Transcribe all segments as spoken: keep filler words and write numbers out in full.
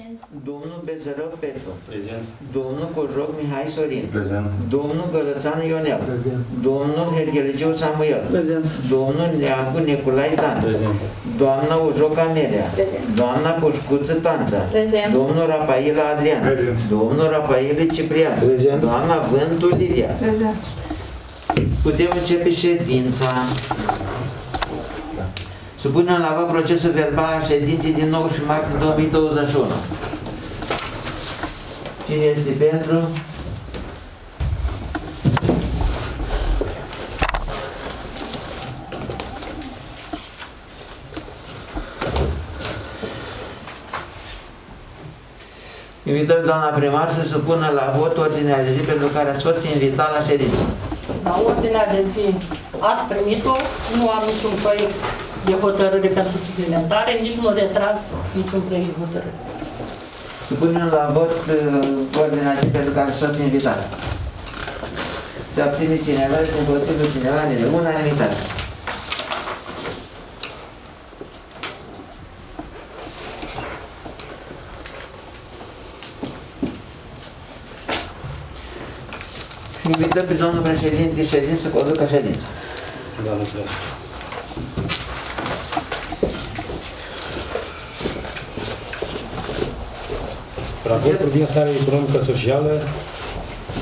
Prezent. Domnul Bezărău Petru. Prezent. Domnul Cujoc Mihai Sorin. Prezent. Domnul Gălățan Ionel. Prezent. Domnul Hergelegeu Samuel. Prezent. Domnul Neacu Niculae Tan. Prezent. Doamna Ujoca Merea. Prezent. Doamna Coscuță Tanță. Prezent. Domnul Rapaila Adrian. Prezent. Domnul Rapaila Ciprian. Prezent. Doamna Vânt Olivia. Prezent. Putem începe ședința. Supunem la vot procesul verbal al ședinței din nouăsprezece martie două mii douăzeci și unu. Cine este pentru? Invităm doamna primar să supună la vot ordinea de zi pentru care ați fost invitat la ședință. La ordinea de zi ați primit-o, nu am niciun proiect de hotărâre pentru suplimentare, nici nu retrag niciun proiect de hotărâre. Supunem la vot uh, ordinea de pentru care sunt invitat. Se abține cineva, se împotrivă cineva, de unanimitate. Invităm pe domnul președinte ședință să conducă ședința. Da, mulțumesc. Raportul din starea economică, socială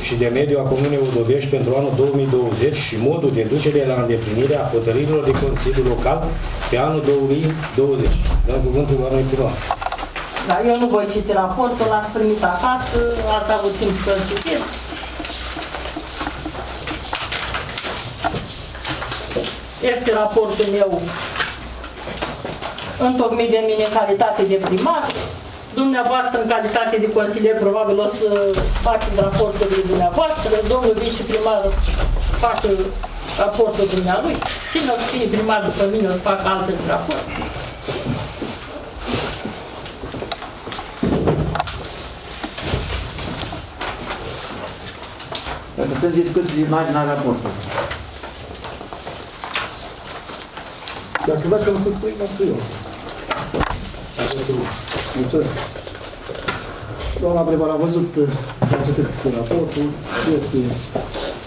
și de mediu a Comunei Udovești pentru anul două mii douăzeci și modul de ducere la îndeplinirea hotărârilor de Consiliul Local pe anul două mii douăzeci. Dau cuvântul doamnei primar. Da, eu nu voi citi raportul, l-ați primit acasă, ați avut timp să-l citiți. Este raportul meu întocmit de mine în calitate de primar. Dumneavoastră, în calitate de consilier, probabil o să faceți raportul dumneavoastră, domnul viceprimar face raportul dumnealui și nu o să fie primar după mine, o să fac alte raporte. Dacă să discuți imaginea raportului. Dacă dacă o să spui, mă spui eu. Mulțumesc. Doamna primar, am văzut că am citit cu raportul, este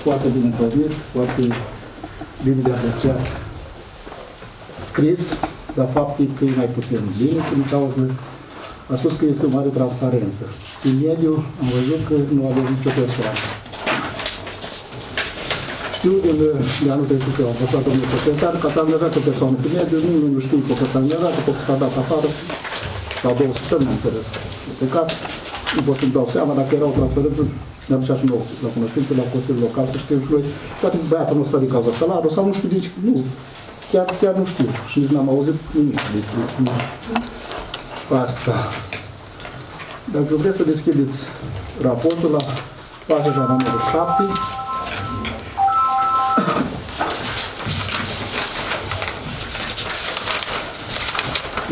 foarte bine părit, foarte bine de apreciat scris, dar faptic că e mai puțin bine, din cauza a spus că este o mare transparență. În mediu am văzut că nu avem nicio persoană. Știu de anul trecut că am fost la domnul secretar, că ați angajat o persoană pe mediu, nu, nu știu că a fost angajat, că s-a dat afară. La două săptămâni, am înțeles. Plecat, nu pot să-mi dau seama, dacă era o transferență, ne-am ducea și nouă la cunoștință, la Consiliul Local, să știu și noi. Poate băiatul nu s-a din cauza salarului, sau nu știu nici, nu, chiar, chiar nu știu. Și nici n-am auzit nimic despre asta. Dacă vreți să deschideți raportul la pagina numărul șapte,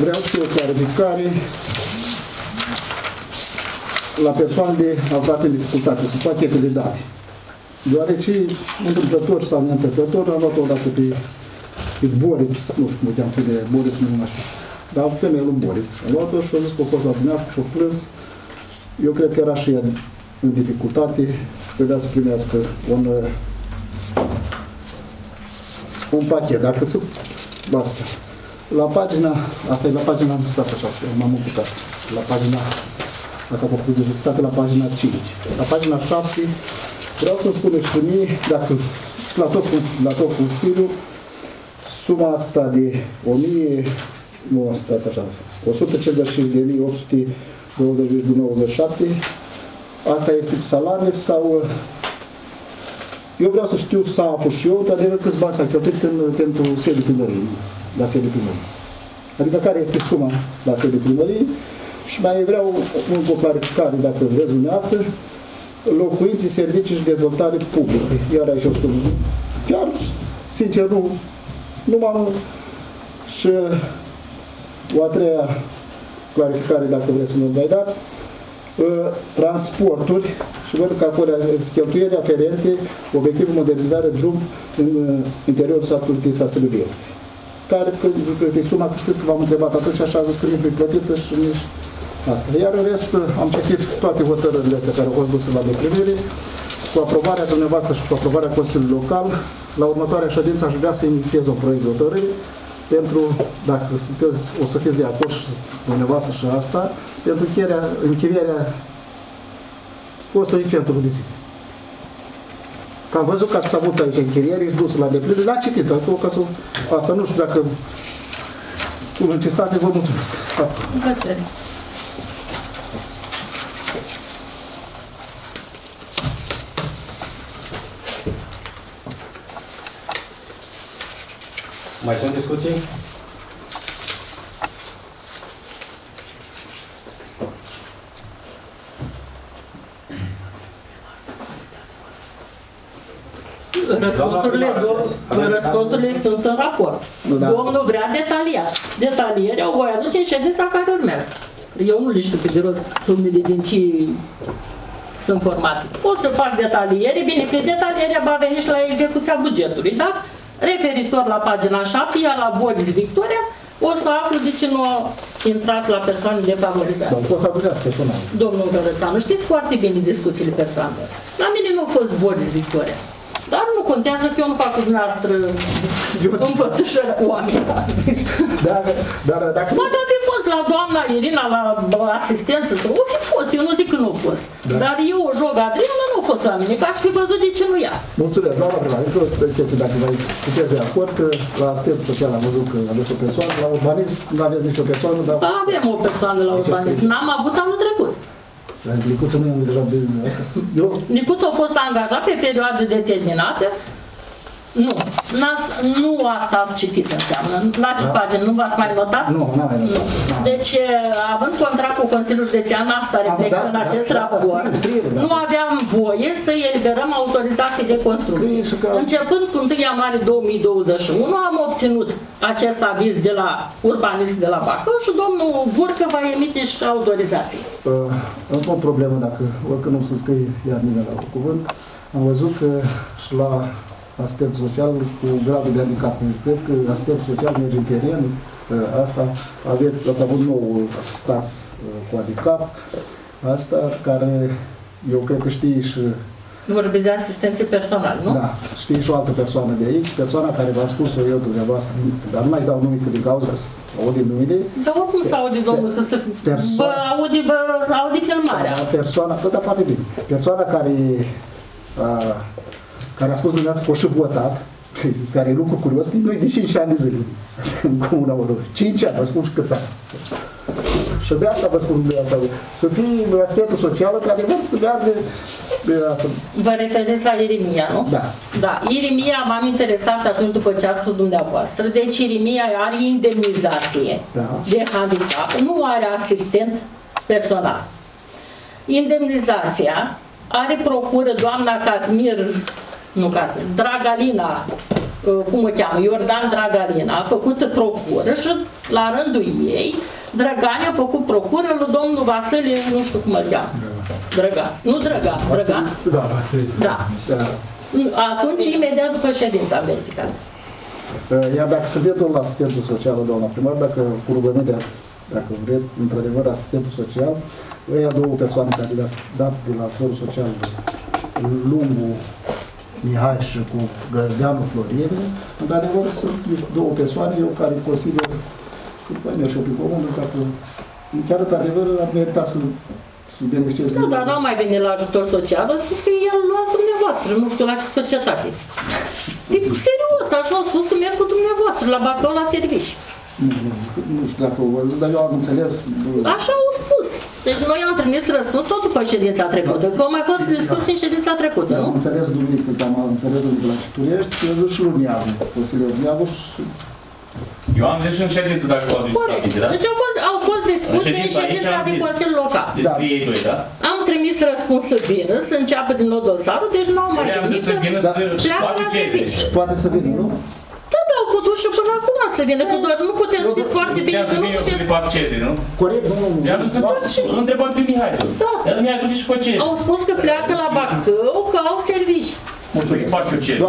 vreau și o clarificare la persoanele aflate în dificultate, cu pachete de date. Deoarece, întâmplător sau neîntâmplător, am luat odată pe, pe Boriț, nu știu cum uiteam pe de Boriț, nu mă știu, dar femeia lui Boriț. Am luat-o și a zis că a fost la dumneavoastră și a plâns. Eu cred că era și ea în dificultate, trebuia să primească un, un pachet, dacă să, basta. La pagina, asta e la pagina, stați așa, m-am mutat, la pagina, asta a fost executat la pagina cinci. La pagina șapte, vreau să-mi spuneți și mie, dacă, la tot, la tot Consiliul, suma asta de o mie, nu, stați așa, o sută cincizeci și cinci de mii opt sute douăzeci virgulă nouăzeci și șapte, asta este salariul sau... Eu vreau să știu, s-a aflat și eu, dar de câți bani s-a cheltuit pentru sediul primăriei. La sediul primării. Adică care este suma la sediul primării și mai vreau încă o clarificare, dacă vreți dumneavoastră, locuinții, servicii și dezvoltare publică. Iar aici o spun, chiar, sincer, nu, nu m-am... Și o a treia clarificare, dacă vreți să mă mai dați, transporturi și văd că acolo cheltuieli aferente, obiectivul modernizare drum în interiorul satului Tisa Siluvieste. Care, că, că, că, că, că, știți că v-am întrebat atunci și așa a zis că nu e plătită și nici Asta. Iar în rest am citit toate hotărârile astea care au fost duse la deplinire, cu aprobarea dumneavoastră și cu aprobarea Consiliului Local. La următoarea ședință aș vrea să inițiez un proiect de hotărâri pentru, dacă sunteți, o să fiți de acord și dumneavoastră și asta, pentru închirierea, închirierea postului centru de zi. Că am văzut că ați avut aici închiriere, ești dus la deplinire, l-a citit, că asta nu știu dacă în încestate vă mulțumesc. Cu plăcere. Mai sunt discuții? Răspunsurile, domn, răspunsurile sunt în raport. Da. Domnul vrea detaliat. Detaliere o voi aduce în ședința care urmează. Eu nu le știu pe de rost sumele din ce sunt formate. Pot să fac detaliere, bine că detalierea va veni și la execuția bugetului, da? Referitor la pagina șapte, iar la Boris Victoria, o să aflu de ce nu a intrat la persoane defavorizate. Dar o să adurească până. Domnul Gălățanu, știți foarte bine discuțiile persoanelor. La mine nu a fost Boris Victoria. Dar nu contează că eu nu fac cu dumneavoastră împățișări cu oamenii. Dar, dar, dacă... Poate am fi fost la doamna Irina, la, la asistență, să o fi fost, eu nu zic că nu a fost. Da. Dar eu o joc Adriana, nu a fost la mine, că aș fi văzut de ce nu ea. Mulțumesc, doamna primar, încă o chestie, dacă vă puteți de acord, că la asistență socială am văzut că aveți o persoană, la urbanism nu aveți nicio persoană, dar... Da, avem o persoană la urbanism, n-am avut anul trecut. Dar Nicuța nu e angajat de asta? Nicuța a fost angajat pe perioade determinate? Nu. Nu asta ați citit înseamnă. La ce da. Pagină? Nu v-ați mai notat? Nu, nu am notat. Deci, având contract cu Consiliul Județean, asta reflectă în acest da, raport, da, scrie, nu aveam voie să eliberăm autorizații de construcție. Că... Începând cu întâi ianuarie două mii douăzeci și unu, am obținut acest aviz de la urbanist de la Bacău și domnul Burcă va emite și autorizații. Uh, Încă o problemă, dacă oricând nu se scrie iar nimeni la cuvânt, am văzut că și la asistent social cu gradul de handicap. Cred că asistent social merge în teren. Asta aveți, ați avut nou asistați cu handicap. Asta care eu cred că știi și... Vorbiți de asistenție personală, nu? Da. Știi și o altă persoană de aici. Persoana care v-a spus-o eu dumneavoastră, dar nu mai dau nume cât din cauza să aude numele. Dar oricum să aude domnul, că să aude filmarea. Persoana, tot foarte bine. Persoana care... care a spus dumneavoastră că o și votat, care e lucru curios, nu-i de cinci ani de zile, în comuna Odobești. cinci ani, vă spun și câți ani. Și de asta vă spun dumneavoastră. Să fie asistentul social, într-adevăr, să meargă de asta. Vă referiți la Irimia, nu? Da. Da. Irimia m-am interesat atunci după ce a spus dumneavoastră. Deci Irimia are indemnizație da. De handicap, nu are asistent personal. Indemnizația are procură doamna Casmir Nu Casmir, Dragalina, cum o cheamă, Iordan Dragalina, a făcut procură și la rândul ei, Drăgan a făcut procură lui domnul Vasile, nu știu cum îl cheamă, Drăgan, nu Drăgan, Drăgan? Da, Vasile. Da. Atunci, imediat după ședința am verificat. Iar dacă se vedea la asistență socială, doamna primar, dacă cu rugămintea, dacă vreți, într-adevăr, asistentul social, ăia două persoane care le-ați dat de la ajutorul social lungul Mihaișă cu Gărdeanu Floriene, într-adevăr sunt două persoane, eu care consider cât mai merg și eu prin comună, că chiar într-adevăr ar merita să beneficiez. Nu, dar n-am mai venit la ajutor social, a spus că el luați dumneavoastră, nu știu la ce societate. Deci, serios, așa au spus că merg cu dumneavoastră, la Bacău, la servici. Nu, nu știu dacă o văzut, dar eu am înțeles. Așa au spus. Deci noi am trimis răspuns tot după ședința trecută, că au mai fost discuții în ședința trecută, nu? Am înțeles duminică, că am înțeles duminică la Cituiești, eu zic și luniavă, Consiliul Luniavă și... Eu am zis și în ședință, dacă v-au zis aminte, da? Deci au fost discuții în ședința din Consiliul Local. Despre ei doi, da? Am trimis răspunsul vină, să înceapă din nou dosarul, deci nu au mai venit să pleacă la servici. Poate să vină, nu? Și până acum să vină, că doar nu puteți, știți foarte bine că nu puteți... Corect, nu, nu, nu. I-am zis să întrebăm pe Mihai. Da. I-am zis, mi-a duce și pe ceri. Au spus că pleacă la Bacău, că au servici. Mulțumesc. Fac eu ceri.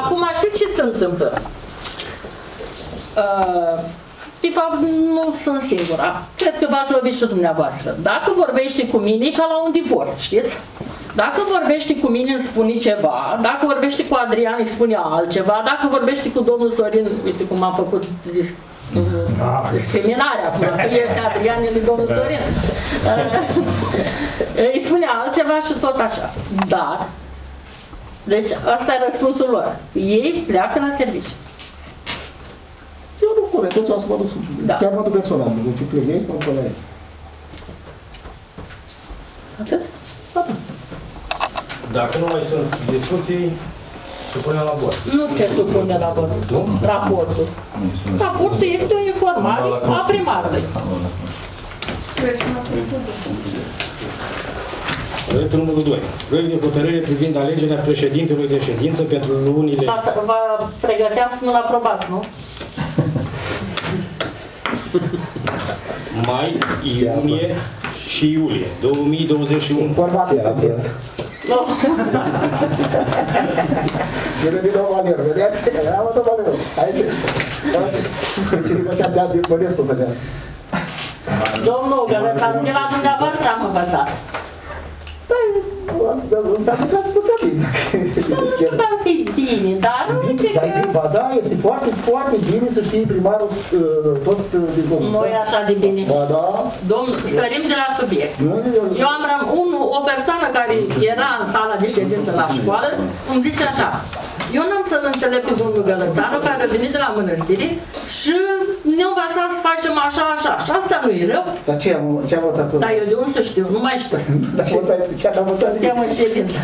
Acum știți ce se întâmplă? De fapt, nu sunt singura. Cred că v-ați lovit și dumneavoastră. Dacă vorbește cu mine, e ca la un divorț, știți? Dacă vorbește cu mine, îmi spune ceva, dacă vorbește cu Adrian, îi spune altceva, dacă vorbește cu domnul Sorin, uite cum am făcut disc discriminarea, acum, tu ești Adrian, el e domnul Sorin, îi spune altceva și tot așa. Dar, deci, asta e răspunsul lor. Ei pleacă la serviciu. Eu nu curetez, o să mă duc, da. Chiar mă duc personal, nu ți plec, mă duc la ei. Atât? Atât. Dacă nu mai sunt discuții, supune la vot. Nu se supune la vot. Raportul. Raportul este o informare a primarului. Proiectul numărul doi. Proiect de hotărâre privind alegerea președintelui de ședință pentru lunile... Vă pregăteați să nu-l aprobați, nu? Mai, iunie și iulie două mii douăzeci și unu. Informație la piață. Nu. Eu nu din nou valior, vedeați? Am o valior. Aici. Cine că de-a din Bănescu vedea. Domnul Gălățan, de la dumneavoastră am învățat. Da, s-a aplicat puțin bine. Nu e bine, dar nu e bine. Ba da, este foarte, foarte bine să fie primarul tot din domnul. Nu e așa de bine. Ba da. Domnul, sărim de la subiect. Eu am unul, o persoană care era în sala de ședință la școală, îmi zice așa, eu n-am să-l înțeleg pe domnul Gălățanu, care a venit de la mănăstire și ne învăța să facem așa, așa. Și asta nu e rău. Dar ce am învățat? Dar eu de unde să știu, nu mai știu. Te-am în ședință.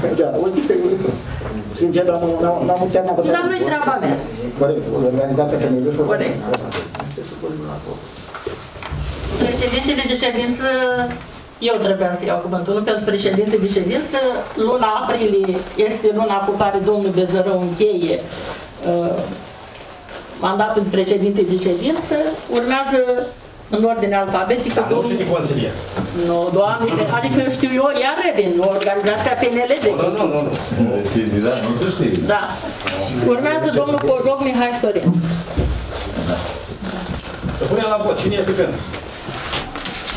Sincer, n-am putea n-am putea. Dar nu-i treaba mea. Corect, organizația P N L B. Corect. Președintele de ședință, eu trebuia să iau cuvântul, pentru președinte de ședință, luna aprilie este luna cu care domnul Bezărău încheie mandatul de președinte de ședință, urmează în ordine alfabetică. Dar nu știu consilier. Nu, doamne, adică știu eu, iar revin, organizația P N L B. Nu, nu, nu, nu se știe. Da. Urmează domnul Cujoc Mihai Sorin. Să punem la vot, cine este pentru?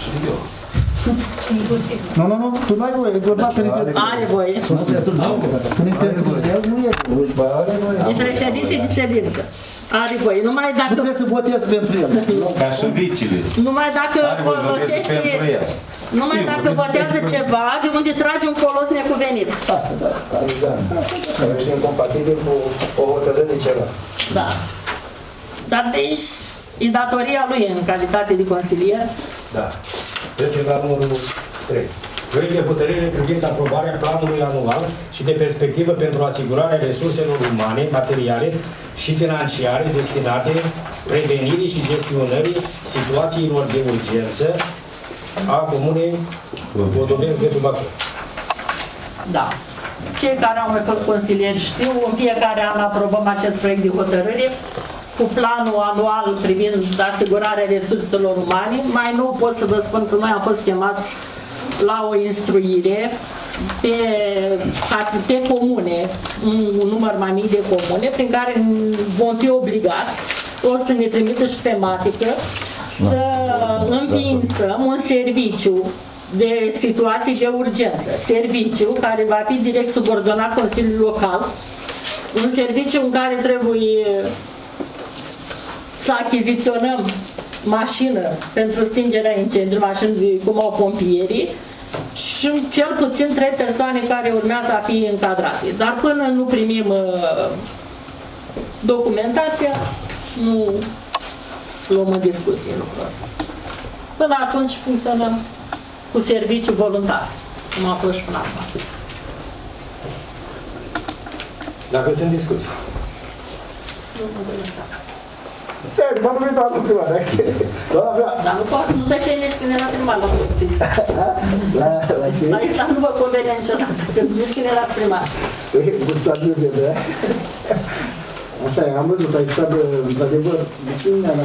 Știu eu. Nu, nu, nu, tu n-ai voie, e vorba că ai voie. E președinte de ședință. Are voie, numai dacă... Nu trebuie să votezi pentru el. Ca și vicile. Numai dacă folosești... Numai dacă votează ceva, de unde trage un folos necuvenit. Da, da, da, da. Care este incompatibil cu o hotărâre de ceva. Da. Dar deci, e datoria lui în calitate de consilier. Da. Trecem la numărul trei. Proiect de hotărâre privind aprobarea planului anual și de perspectivă pentru asigurarea resurselor umane, materiale și financiare destinate prevenirii și gestionării situațiilor de urgență a comunei Udovești de Bacău. Da. Cei care au mai fost consilieri știu, în fiecare an aprobăm acest proiect de hotărâre cu planul anual privind asigurarea resurselor umane. Mai nou pot să vă spun că noi am fost chemați la o instruire pe, pe comune, un număr mai mic de comune, prin care vom fi obligați, o să ne trimită și tematică, să înființăm un serviciu de situații de urgență, serviciu care va fi direct subordonat Consiliului Local, un serviciu în care trebuie să achiziționăm mașină pentru stingerea incendiului, mașină cum au pompierii, și cel puțin trei persoane care urmează a fi încadrate. Dar până nu primim uh, documentația, nu luăm în discuție lucrul ăsta. Până atunci funcționăm cu serviciu voluntar, cum a fost și până acum. Dacă sunt discuții. M-am numit pe altul primar, doamna vrea... Dar nu poate, nu te șenești când era primar la copii. La ce? La Islazul nu vă convenea niciodată, când nici când erați primar. Gustazul de de aia. Așa e, am văzut, a existat într-adevăr, de ce nu ne-am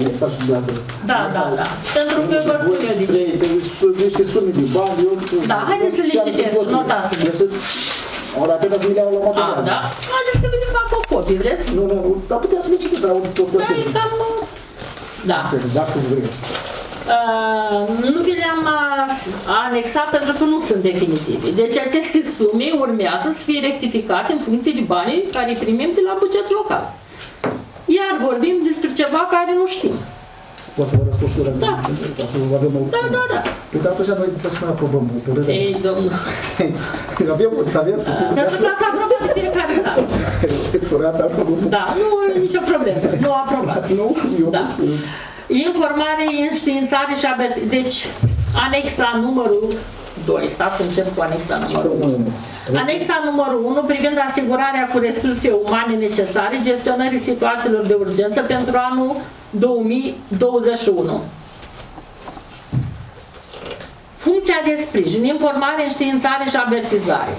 anexat și dumneavoastră? Da, da, da, pentru că vă spun eu de ce. Niște sume de bani, eu... Da, haideți să licitez, notați-le. O dată să mi le-au luat o da? Haideți că mi le fac o copie, vreți? Nu, nu, dar puteam să le citesc, dar o copie. Dar e cam... Da. Dacă vreți. Uh, nu vi le-am anexat pentru că nu sunt definitive. Deci aceste sume urmează să fie rectificate în funcție de banii care îi primim de la buget local. Iar vorbim despre ceva care nu știm. Poți să vă răscoșurăm? Da. Da, da, da, da. Păi dar atunci noi putem să mai aprobăm hotărârea. Ei, domnul. Avem, să avem să fie... Pentru că ați aprobat de fiecare dată. Da, nu e nicio problemă. Nu aprobați. Nu, eu da. Nu informare, înștiințare și abet... Deci, anexa numărul doi. Stați să încep cu anexa numărul unu. Anexa numărul unu privind asigurarea cu resurse umane necesare gestionării situațiilor de urgență pentru anul două mii douăzeci și unu. Funcția de sprijin, informare, înștiințare și avertizare.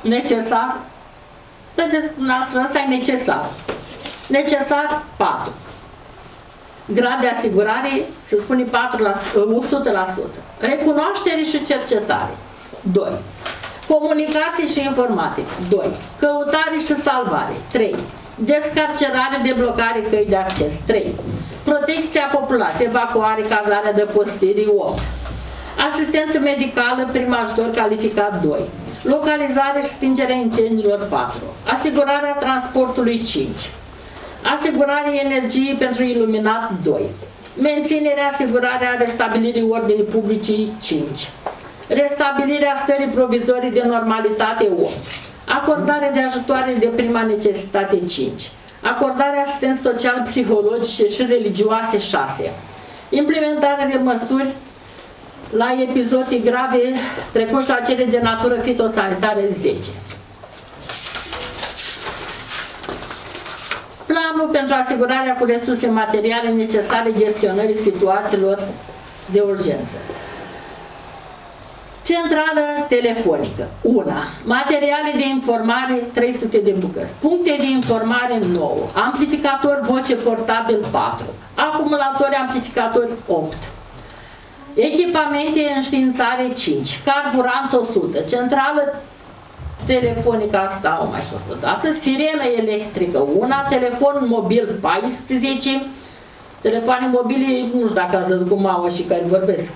Necesar? Vedeți, dumneavoastră, asta e necesar. Necesar patru. Grad de asigurare, se spune patru la sută, o sută la sută. Recunoaștere și cercetare, doi. Comunicații și informatică, doi. Căutare și salvare, trei. Descarcerare, deblocare, căi de acces, trei. Protecția populației, evacuare, cazarea de postirii, opt. Asistență medicală, prim ajutor calificat, doi. Localizare și stingerea incendiilor, patru. Asigurarea transportului, cinci. Asigurarea energiei pentru iluminat, doi. Menținerea, asigurarea restabilirii ordinii publice, cinci. Restabilirea stării provizorii de normalitate, opt. Acordarea de ajutoare de prima necesitate, cinci. Acordarea asistenței social, psihologice și religioase, șase. Implementarea de măsuri la episodii grave, precum și la cele de natură fitosanitară, zece. Planul pentru asigurarea cu resurse materiale necesare gestionării situațiilor de urgență. Centrală telefonică, unu. Materiale de informare, trei sute de bucăți. Puncte de informare, nouă. Amplificator voce portabil, patru. Acumulatori amplificatori, opt. Echipamente înștiințare, cinci. Carburanță, o sută. Centrală telefonică, asta au mai fost odată. Sirenă electrică, una. Telefon mobil, paisprezece. Telefoane mobile, nu știu dacă ați văzut cum au și care vorbesc.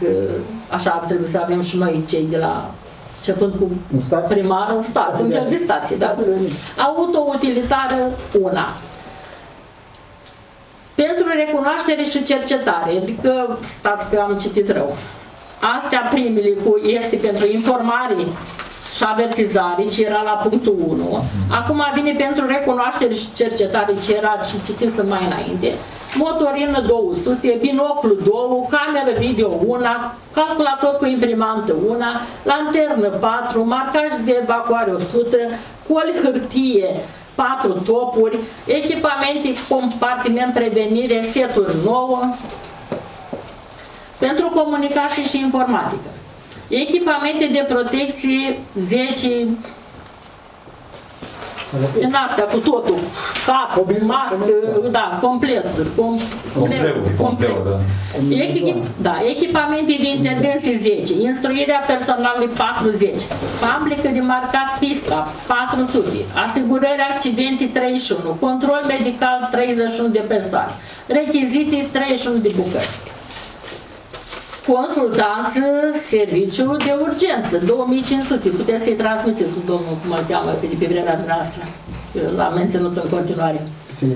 Așa ar trebui să avem și noi cei de la, începând cu primarul, în stație, un fel de stație, da? Auto-utilitară, una. Pentru recunoaștere și cercetare, adică, stați că am citit rău, astea primele cu este pentru informare și avertizare, ce era la punctul unu, acum vine pentru recunoaștere și cercetare, ce era și citisă mai înainte, motorină două sute, binoclu doi, cameră video unu, calculator cu imprimantă unu, lanternă patru, marcaj de evacuare o sută, coli hârtie, patru topuri, echipamente, compartiment, prevenire, seturi nouă. Pentru comunicație și informatică, echipamente de protecție zece, din astea cu totul, cap, mască, da, complet, com, compleu, compleu, compleu. Da, echipamente de intervenție zece, instruirea personalului patruzeci, publică de marcat pista patru sute, asigurări accidente treizeci și unu, control medical treizeci și unu de persoane, rechizite treizeci și unu de bucăți. Consultanță, serviciu de urgență, două mii cinci sute, puteți să-i transmiteți cu domnul, cum îl cheamă, pe de pe vremea dumneavoastră, l-am menținut în continuare. Cine?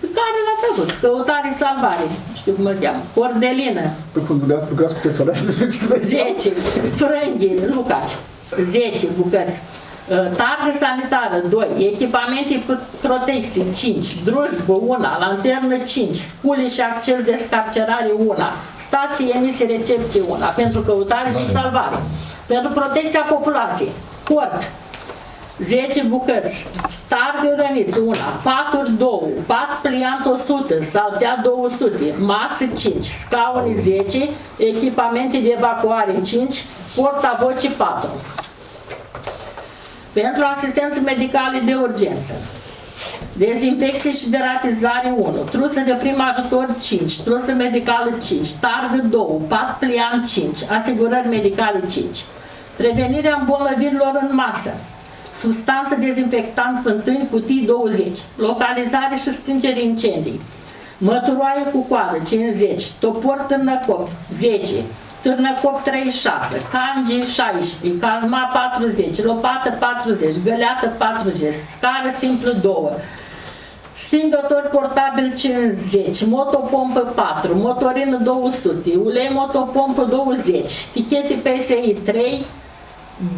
Pe care l-ați avut, căutare, salvare, știu cum îl cheamă, cordelină. Păi cum dumneavoastră lucrați cu personaje, zece, frânghi, Lucaci, zece bucăți, targă sanitară, doi, echipamente protecții, cinci, drujbă, unu, lanternă, cinci, scule și acces de descarcerare, unu, stații emise recepție, unu, pentru căutare și salvare, pentru protecția populației, cort, zece bucăți, targă răniți, unu, paturi, doi, pat pliant, o sută, saltea, două sute, masă, cinci, scaune, zece, echipamente de evacuare, cinci, portavoci, patru. Pentru asistență medicală de urgență, dezinfecție și deratizare unu, trusă de prim ajutor cinci, trusă medicală cinci, targă doi, pat pliant cinci, asigurări medicale cinci, prevenirea îmbolnăvirilor în masă, substanță dezinfectant fântâni, cutii douăzeci, localizare și stingere incendii, măturoaie cu coadă cincizeci, topor târnăcop zece, târnăcop treizeci și șase, cangi șaisprezece, cazma patruzeci, lopată patruzeci, găleată patruzeci, scară simplă doi, stingător portabil cincizeci, motopompă patru, motorină două sute, ulei motopompă douăzeci, tichete P S I trei,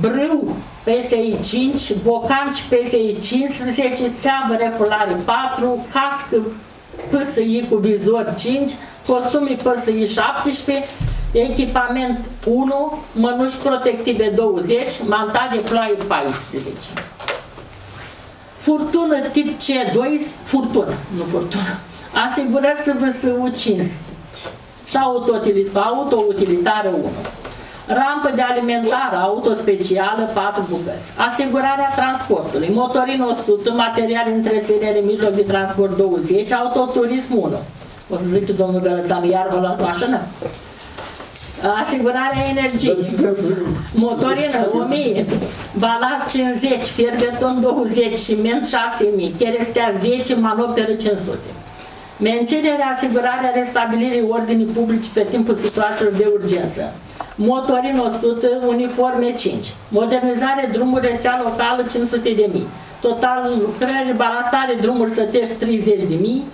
brâu P S I cinci, bocanci P S I cincisprezece, țeavă reculare patru, cască P S I cu vizor cinci, costume P S I șaptesprezece, echipament unu, mănuși protective douăzeci, manta de ploaie paisprezece. Furtună tip C doi, furtună, nu furtună, asigurări S V S U cincisprezece și autoutilitară unu. Rampă de alimentare auto specială patru bucăți. Asigurarea transportului, motorină o sută, material întreținere, mijloc de transport douăzeci, autoturism unu. O să zic domnul Gălățan, iar vă luați mașină? Asigurarea energiei, motorină o mie, balast cincizeci, fier beton douăzeci, ciment șase mii, cherestea zece, manoperă cinci sute. Menținerea, asigurarea restabilirii ordinii publice pe timpul situațiilor de urgență. Motorin o sută, uniforme cinci. Modernizare, drumuri, rețea locală cinci sute de mii. Total lucrări, balansare, drumuri sătești treizeci de mii.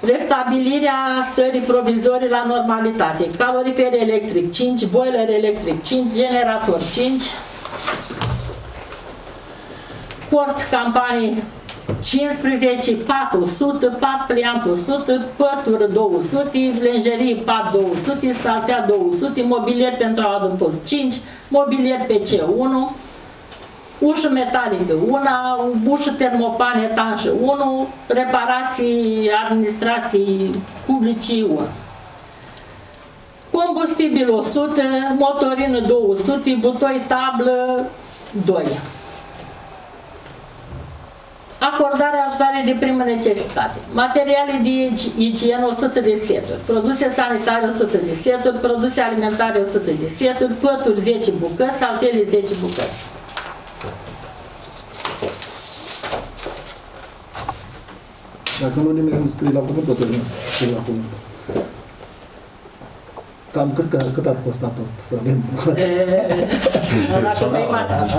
Restabilirea stării provizorii la normalitate. Calorifer electric cinci, boiler electric cinci, generator cinci. Cort campanii cincisprezece, pat o sută, pat pliant o sută, pătură două sute, lenjerie pat două sute, saltea două sute, mobilier pentru adăpost cinci, mobilier P C unu, ușă metalică una, ușă termopan etanșă unu, reparații administrații publicii unu. Combustibil o sută, motorină două sute, butoi tablă doi. Acordarea ajutoare de primă necesitate. Materiale de igienă o sută de seturi, produse sanitare o sută de seturi, produse alimentare o sută de seturi, pături zece bucăți, saltele zece bucăți. Dacă nu nimeni nu scrie la cuvânt, tot nimeni scrie la cuvânt. Cam cât, cât, cât ar costa tot să avem?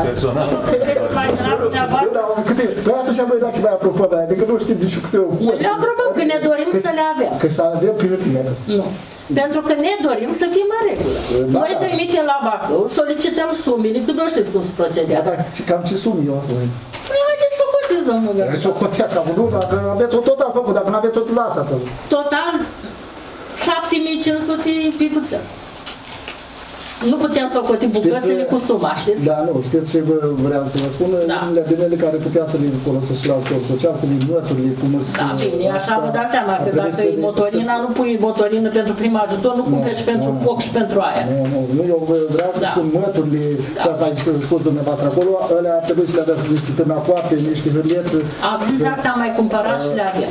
Personalul. Păi atunci am luat ceva apropo, adică nu știm nici câte o cost. Le aprobăm că ne dorim să le avem. Că să avem prieteni. Nu. Pentru că ne dorim să fim în regulă. Noi trimitem la Bacău, solicităm sumele, că nu știți cum se procedează. Dar cam ce sume eu o să avem? Domnul Gărdeanu. Să o cotească acum, nu? Dacă aveți o tot am făcut, dacă nu aveți o tot lasați. Total șapte mii cinci sute pipuțe. Nu putem să o cotim bucățele cu suma, știți? Da, nu, știți ce vreau să vă spun? Da. Unele adevele care puteam să le folosesc la ajutor social, cu măturile, cum îți... Da, bine, așa vă dați seama că dacă e motorina, nu pui motorină pentru prim ajutor, nu cumperi și pentru foc și pentru aer. Nu, nu, eu vreau să spun măturile, ce ați mai spus dumneavoastră acolo, alea trebuie să le aveați niște târnacoape, niște hârieță. Abia s-a mai cumpărat și le avea.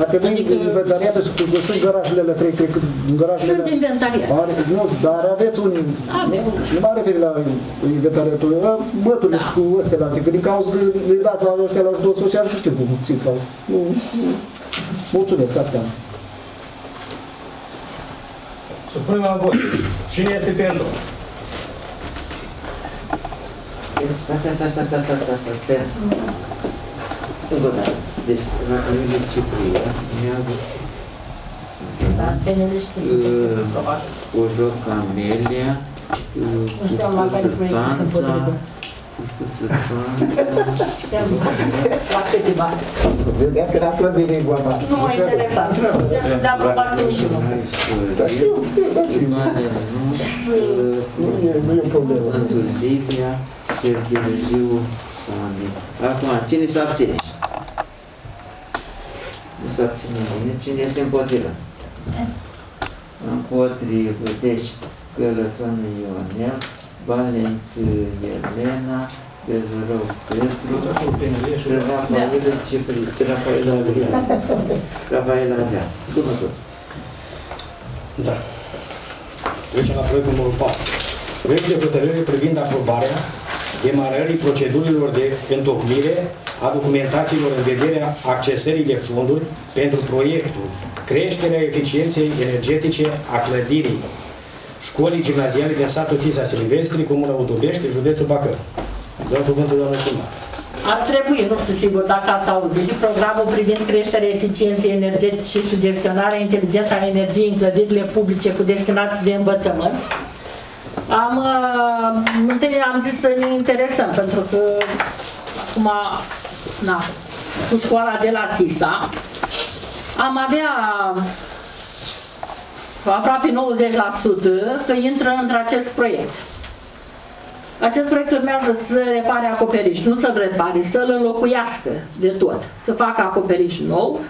Dacă nu e inventariată și sunt garașele alea, trei, cred că garașele alea... Sunt inventariate. Nu, dar aveți unii. Nu mă referi la inventariatul, mături și cu ăstea la antică, din cauza le dați la ăștia la ajutor social, nu știu cum țin fac. Mulțumesc, atâta. Supunem la voi. Cine este pentru? Stai, stai, stai, stai, stai, stai, stai, stai, stai. Încă o dată. Deci, la Rapaila Ciprian, neagă... Ujoca Merea, Cuscuță Tanță, Cuscuță Tanță... Știam, la câteva. Vedeți că n-am plăt bine în goaba. Nu mă interesant. Dar probabil că nici unul. Știu, știu. Nu e o problemă. Vânt Olivia, Hergelegeu Samuel. Acum, cine se abține? Se abține bine. Cine este împotriva? Împotrivă, deci Gălățan Ionel, Balent Elena, Bezărău Petru, Rapaila Ciprian, Rapaila Adrian. Rapaila Adrian. Bună tot! Da. Trecem la proiectul numărul patru. Proiect de hotărâre privind aprobarea demarării procedurilor de întocmire a documentațiilor în vederea accesării de fonduri pentru proiectul creșterea eficienței energetice a clădirii școlii gimnaziale din satul Tisa Silvestri, comuna Odobești, județul Bacău. Dau cuvântul doamnă primar. Ar trebui, nu știu sigur dacă ați auzit, programul privind creșterea eficienței energetice și gestionarea inteligentă a energiei în clădirile publice cu destinații de învățământ. Am, am zis să ne interesăm, pentru că acum, na, cu școala de la Tisa, am avea aproape nouăzeci la sută că intră într-acest proiect. Acest proiect urmează să repare acoperiș, nu să-l repare, să-l înlocuiască de tot, să facă acoperiș nou,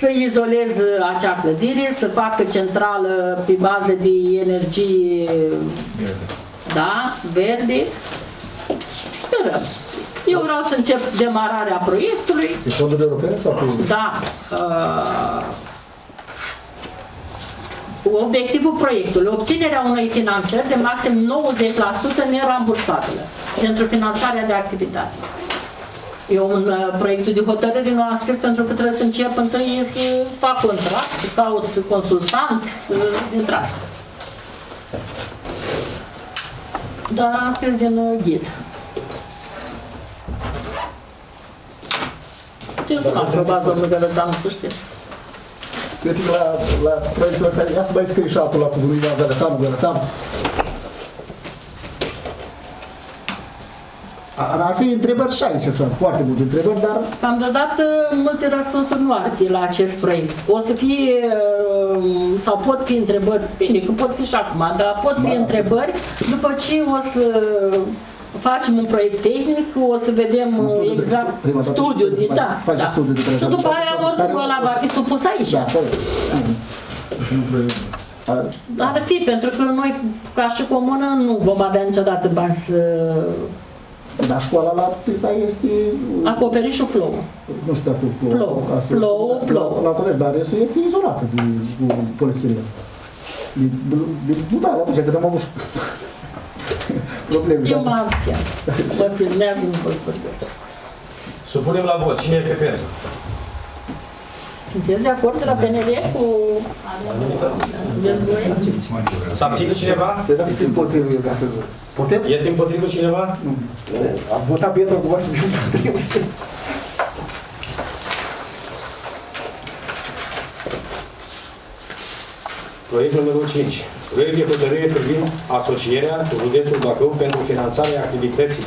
să izoleze acea clădire, să facă centrală pe bază de energie verde. Da, verde. Sperăm. Eu vreau să încep demararea proiectului. Cu fonduri europene sau cu... Da. Uh... Obiectivul proiectului, obținerea unei finanțări de maxim nouăzeci la sută nerambursabilă pentru finanțarea de activitate. Eu în proiectul de hotărâre nu am scris pentru că trebuie să încep întâi să fac contract, să caut consultanți, să intrați. Dar am scris din ghid. Ce să mă aprobați, domnul Gălățan, să știți? Cred că la, la proiectul ăsta, ia să mai scrie și altul la cuvântul lui Gălățanu, Gălățanu. Ar fi întrebări și aici, foarte multe întrebări, dar... Am deodată multe răspunsuri nu ar fi la acest proiect. O să fie, sau pot fi întrebări, bine, că pot fi și acum, dar pot fi întrebări după ce o să... Facem un proiect tehnic, o să vedem exact studiul, da, da. Și după aia, oricum ăla va fi supus aici. Ar fi, pentru că noi, ca și comună, nu vom avea niciodată bani să... Dar școala la Tisa este... Acoperișul plouă. Nu știu dacă plouă. Plouă, plouă. Dar restul este izolată de polistiren. Da, la că am avut... Probleme, eu m-am ținut. Mă filmează, nu pot vorbesc. Supunem la vot. Cine este pentru? Sunteți de acord la P N L cu... S-a abținut cineva? Este împotrivă, eu ca să văd. Putem? Este împotrivă cineva? Nu. Am votat pe Iedru, cumva să fiu împotrivă. Proiectul numărul cinci. Proiect de hotărâre privind asocierea cu județul Bacău pentru finanțarea activității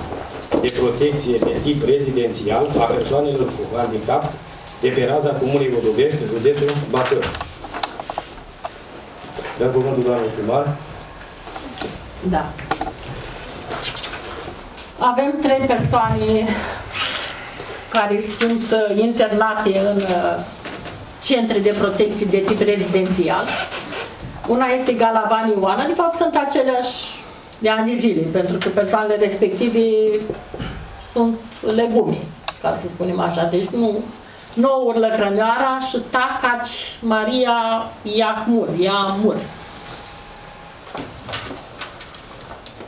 de protecție de tip rezidențial a persoanelor cu handicap de pe raza comunei Udovești, județul Bacău. Dăm cuvântul doamnei primar. Da. Avem trei persoane care sunt internate în centre de protecție de tip rezidențial. Una este Galavan Ioana, de fapt sunt aceleași de ani de zile, pentru că persoanele respective sunt legume, ca să spunem așa, deci nu, nu urlă crămioara, și Tacaci Maria Iachmur, Iachmur.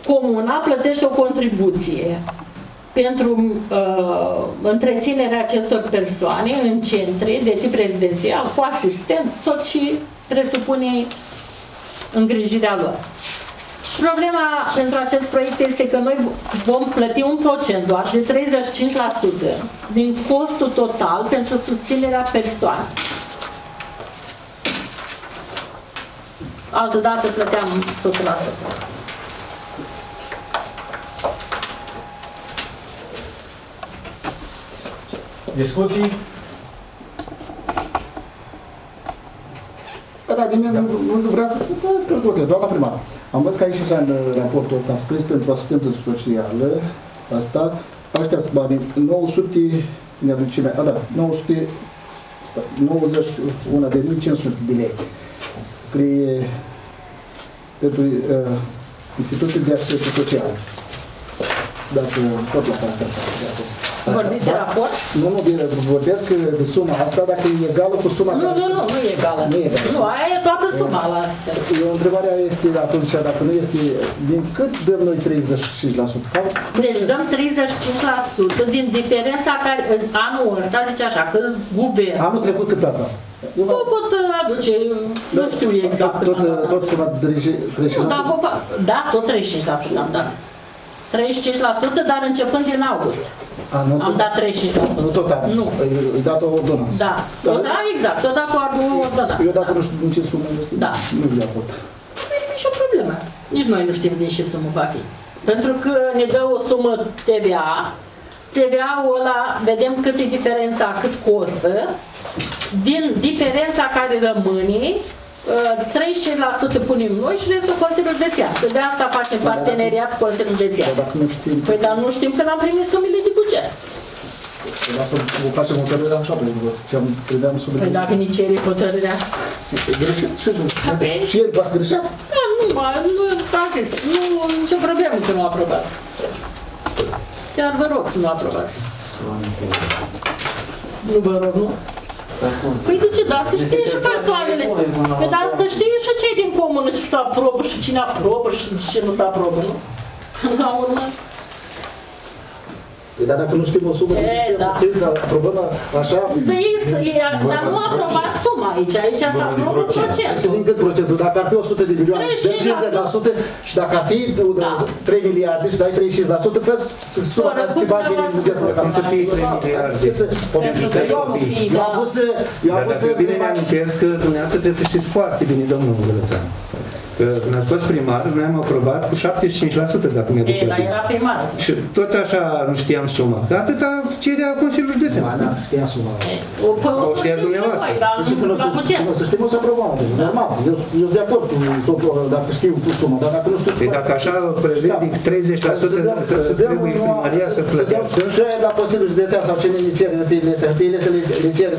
Comuna plătește o contribuție pentru uh, întreținerea acestor persoane în centre de tip rezidențial, cu asistent, tot ce presupune îngrijirea lor. Problema pentru acest proiect este că noi vom plăti un procent doar de treizeci și cinci la sută din costul total pentru susținerea persoanei. Altădată plăteam o sută la sută. Discuții? Da, din mine nu vrea să spun tot eu, doamna primară. Am văzut că aici și în raportul ăsta scris pentru asistentă socială, asta, ăștia sunt banii, nouă sute, mi-a duc cine, a, da, nouă sute nouăzeci și unu de mii cinci sute de lei. Scrie pentru Institutul de Asistență Socială. Dacă tot la partea asta. Vorbiți de raport? Nu, nu, vorbesc de suma asta, dacă e egală cu suma... Nu, nu, nu, nu e egală. Nu, e egală. Nu, aia e toată suma la asta. Întrebarea este atunci, dacă nu este, din cât dăm noi treizeci și cinci la sută? Cam? Deci dăm treizeci și cinci la sută din diferența care anul ăsta, zice așa, că guvern... Anul trecut cât asta? Nu pot aduce, nu știu exact. Tot, tot suma treizeci și cinci la sută? Da, da, tot treizeci și cinci la sută am dat. treizeci și cinci la sută, dar începând din august. A, nu, am dat treizeci și cinci la sută. Nu tot anul. Nu. Îi dat o ordonanță. Da. Da, da, exact. Tot dat cu o ordonanță. Eu dacă da. Nu știu din ce sumă este, da. Nu le pot. Nu e nicio problemă. Nici noi nu știm din ce sumă va fi. Pentru că ne dă o sumă T V A. T V A-ul ăla, vedem cât e diferența, cât costă. Din diferența care rămâne, treizeci și cinci la sută punem noi și restul Consiliul de Țean. Că de asta facem da, parteneriat cu Consiliul de Țean. Da, păi dar nu știm că n-am primit sumele de buget. Lasă, o facem o hotărâre așa, priveam sumele. Păi dacă ni cere hotărârea. E greșit? Și el v-ați greșească? Da, nu, nu, am zis, nu, nicio problemă că nu aprobat. Chiar vă rog să nu aprobați. Nu vă rog, nu? Păi de ce? Dar să știe și persoanele. Păi dar să știe și cei din comună ce se aprobă și cine aprobă și ce nu se aprobă, nu? La urmă. Păi dar dacă nu știm o sumă, puțin aprobăm așa... Păi dar nu aprobați suma aici, aici se aprobă procentul. Din cât procentul? Dacă ar fi o sută de milioane, dăm cincizeci la sută și dacă ar fi trei miliarde și dai treizeci și cinci la sută, fă suma ca ți bani din bugetul ăsta. Să fie trei miliarde. Eu am pus... Dar dacă bine mă amintesc că dumneavoastră trebuie să știți foarte bine, domnul Gălățan. Când ați fost primar, noi am aprobat cu șaptezeci și cinci la sută, dacă mi-aduc eu. Dar era primar. Și tot așa nu știam suma. Că atâta cerea Consiliul Județean. Da, da, știam suma. O știați dumneavoastră. Și când o să știm, o să aprobăm. Normal, eu sunt de acord dacă știu cu suma, dar dacă nu știu suma. Păi dacă așa prevedic treizeci la sută să trebuie primaria să plătească. Și aia la Consiliul Județean sau cine le cere hârtiile astea, hârtiile astea le cere.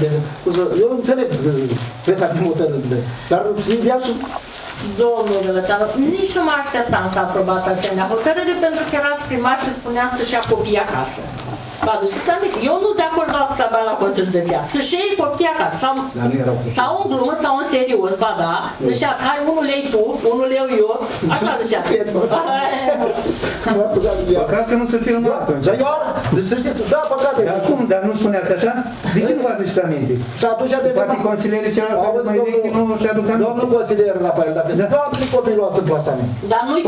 Eu înțeleg, trebuie să avem o tărândă. Dar să-i dea și... Domnul Gălățanu, nici nu mă așteptam să aprobați asemenea hotărâre pentru că erați primar și spunea să-și ia copiii acasă. Vă aduceți aminte? Eu nu-s de acord la să bani la Consiliul de Țean. Să-și iei copiii acasă. Sau, sau în glumă, sau în serios, ba da. Deci, hai, unul lei tu, unul leu eu. Așa duceați. Păcat că nu se filmă atunci. Deci să știți, da, păcate. Dar cum? Dar nu spuneați așa? De ce nu vă aduceți aminte? Poate consilierii celălalt mai vechi nu își aduc aminte. Domnul consilier Rapaila, dacă doamne copilul ăsta plasame. Dar nu-i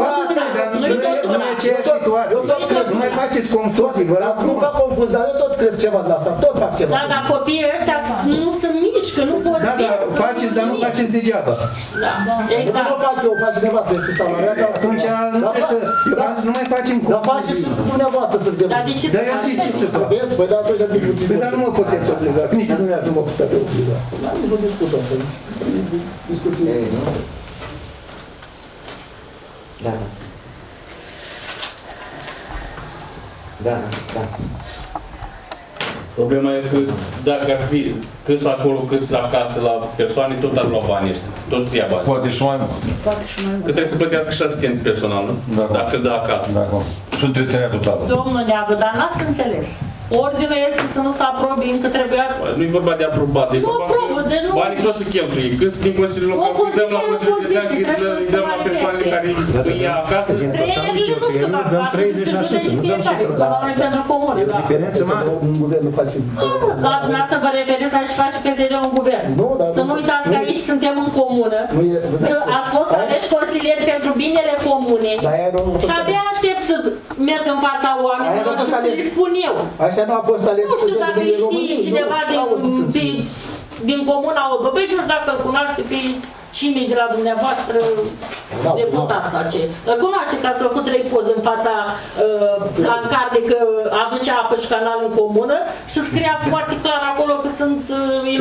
totuna. Nu mai faceți confuzii, vă rog. Nu fac confuz, dar eu tot cresc ceva de asta, tot fac ceva. Da, dar copiii ăștia nu se mișcă, nu vorbesc. Da, da, faceți, dar nu faceți degeaba. Da, exact. Nu fac eu, faci nevastă, este salariat. Atunci nu trebuie să, nu mai facem confuz. Dar faceți și dumneavoastră să vedem. Dar de ce să faceți? Dar eu știu ce să fac. Păi dar atunci trebuie. Păi dar nu mă puteți obliga, nici dumneavoastră nu mă puteți obliga. Dar nici nu discut asta. Discuții ei, nu? Da, da. Da, da. Problema e că dacă ar fi câți acolo, câți acasă la persoane, tot ar lua banii ăștia. Tot ți ia bani. Poate și mai mult. Poate și mai mult. Că trebuie să plătească și asistenți personal, nu? Dacă dă acasă. Și întreținerea totală. Domnul Neagu, dar n-ați înțeles. Ordinul este să nu se aprobe, încă trebuia... Nu-i vorba de aprobat, e vorba de banii tot să cheltuie. Cât din Consiliul Local, îi dăm la Consiliul de Țean, îi dăm la persoanele care îi ia acasă. Nu dăm treizeci la sută, nu dăm sută la sută. E o diferență mare. Un guvern nu face... La dumneavoastră vă referiți la ce face P S D-ul în guvern. Să nu uitați că aici suntem în comună, că ați fost aleși consilieri pentru binele comunei și abia aștept să merg în fața oamenilor și să le spun eu. Așa nu a fost ales. Nu știu dacă știi cineva din comuna Odobești, nu știu dacă îl cunoaște pe cine de la dumneavoastră deputat sau ce. Îl cunoaște că ați făcut trei poze în fața plancardei că aduce apă și canal în comună și scria foarte clar acolo că sunt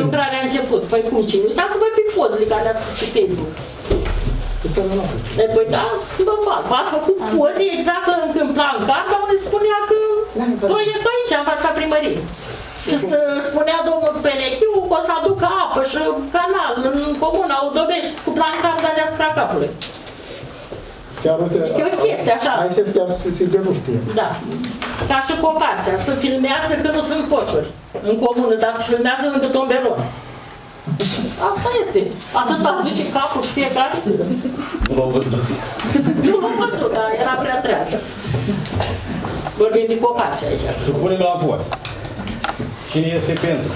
intrarea a început. Păi cum cine? Uitați-vă pe pozele care le-ați făcut pe Facebook. Păi da, normal, v-ați făcut poze exact în plancarda unde spunea că proiectul aici, în fața primăriei. Și să spunea domnul Penechiu că o să aducă apă și canal în comuna Udovești cu plancarda deasupra capului. Chiar uite, e o chestie, așa. Aici chiar sincer nu știu. Da. Ca și coparcea, se filmează că nu sunt coșuri în comună, dar se filmează lângă tomberon. Asta este. Atât a dus și capul fiecare. Nu l-am văzut. Nu l-am văzut, dar era prea trează. Vorbim de coparcea aici. Supunem la vot. Cine este pentru?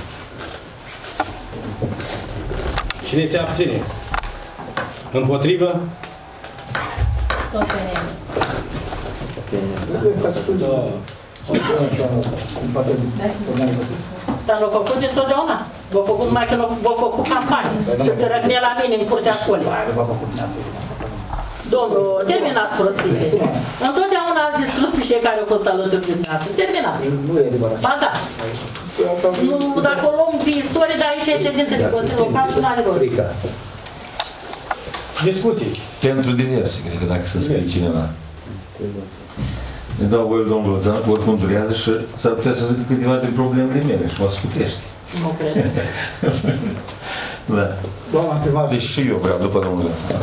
Cine se abține? Împotrivă? Tot P N L. Dar l-au făcut dintotdeauna. V-au făcut numai că v-au făcut campanii. Și se răgâne la mine în curtea școlii. Domnul, terminați prostiile. Întotdeauna ați distrus pe cei care au fost alături de dumneavoastră. Terminați. Nu e adevărat. Ba da. Nu, dacă o luăm pe istorie, dar aici e ședință de Consiliul Local și nu are rost. Discuții. Pentru diverse, cred că dacă se scrie cineva. Ne dau voie domnul Gălățan, că oricum durează și s-ar putea să zică câteva din problemele mele și mă scutește. Nu cred. Da. Doamna primar. Deci și eu vreau, după domnul Gălățan.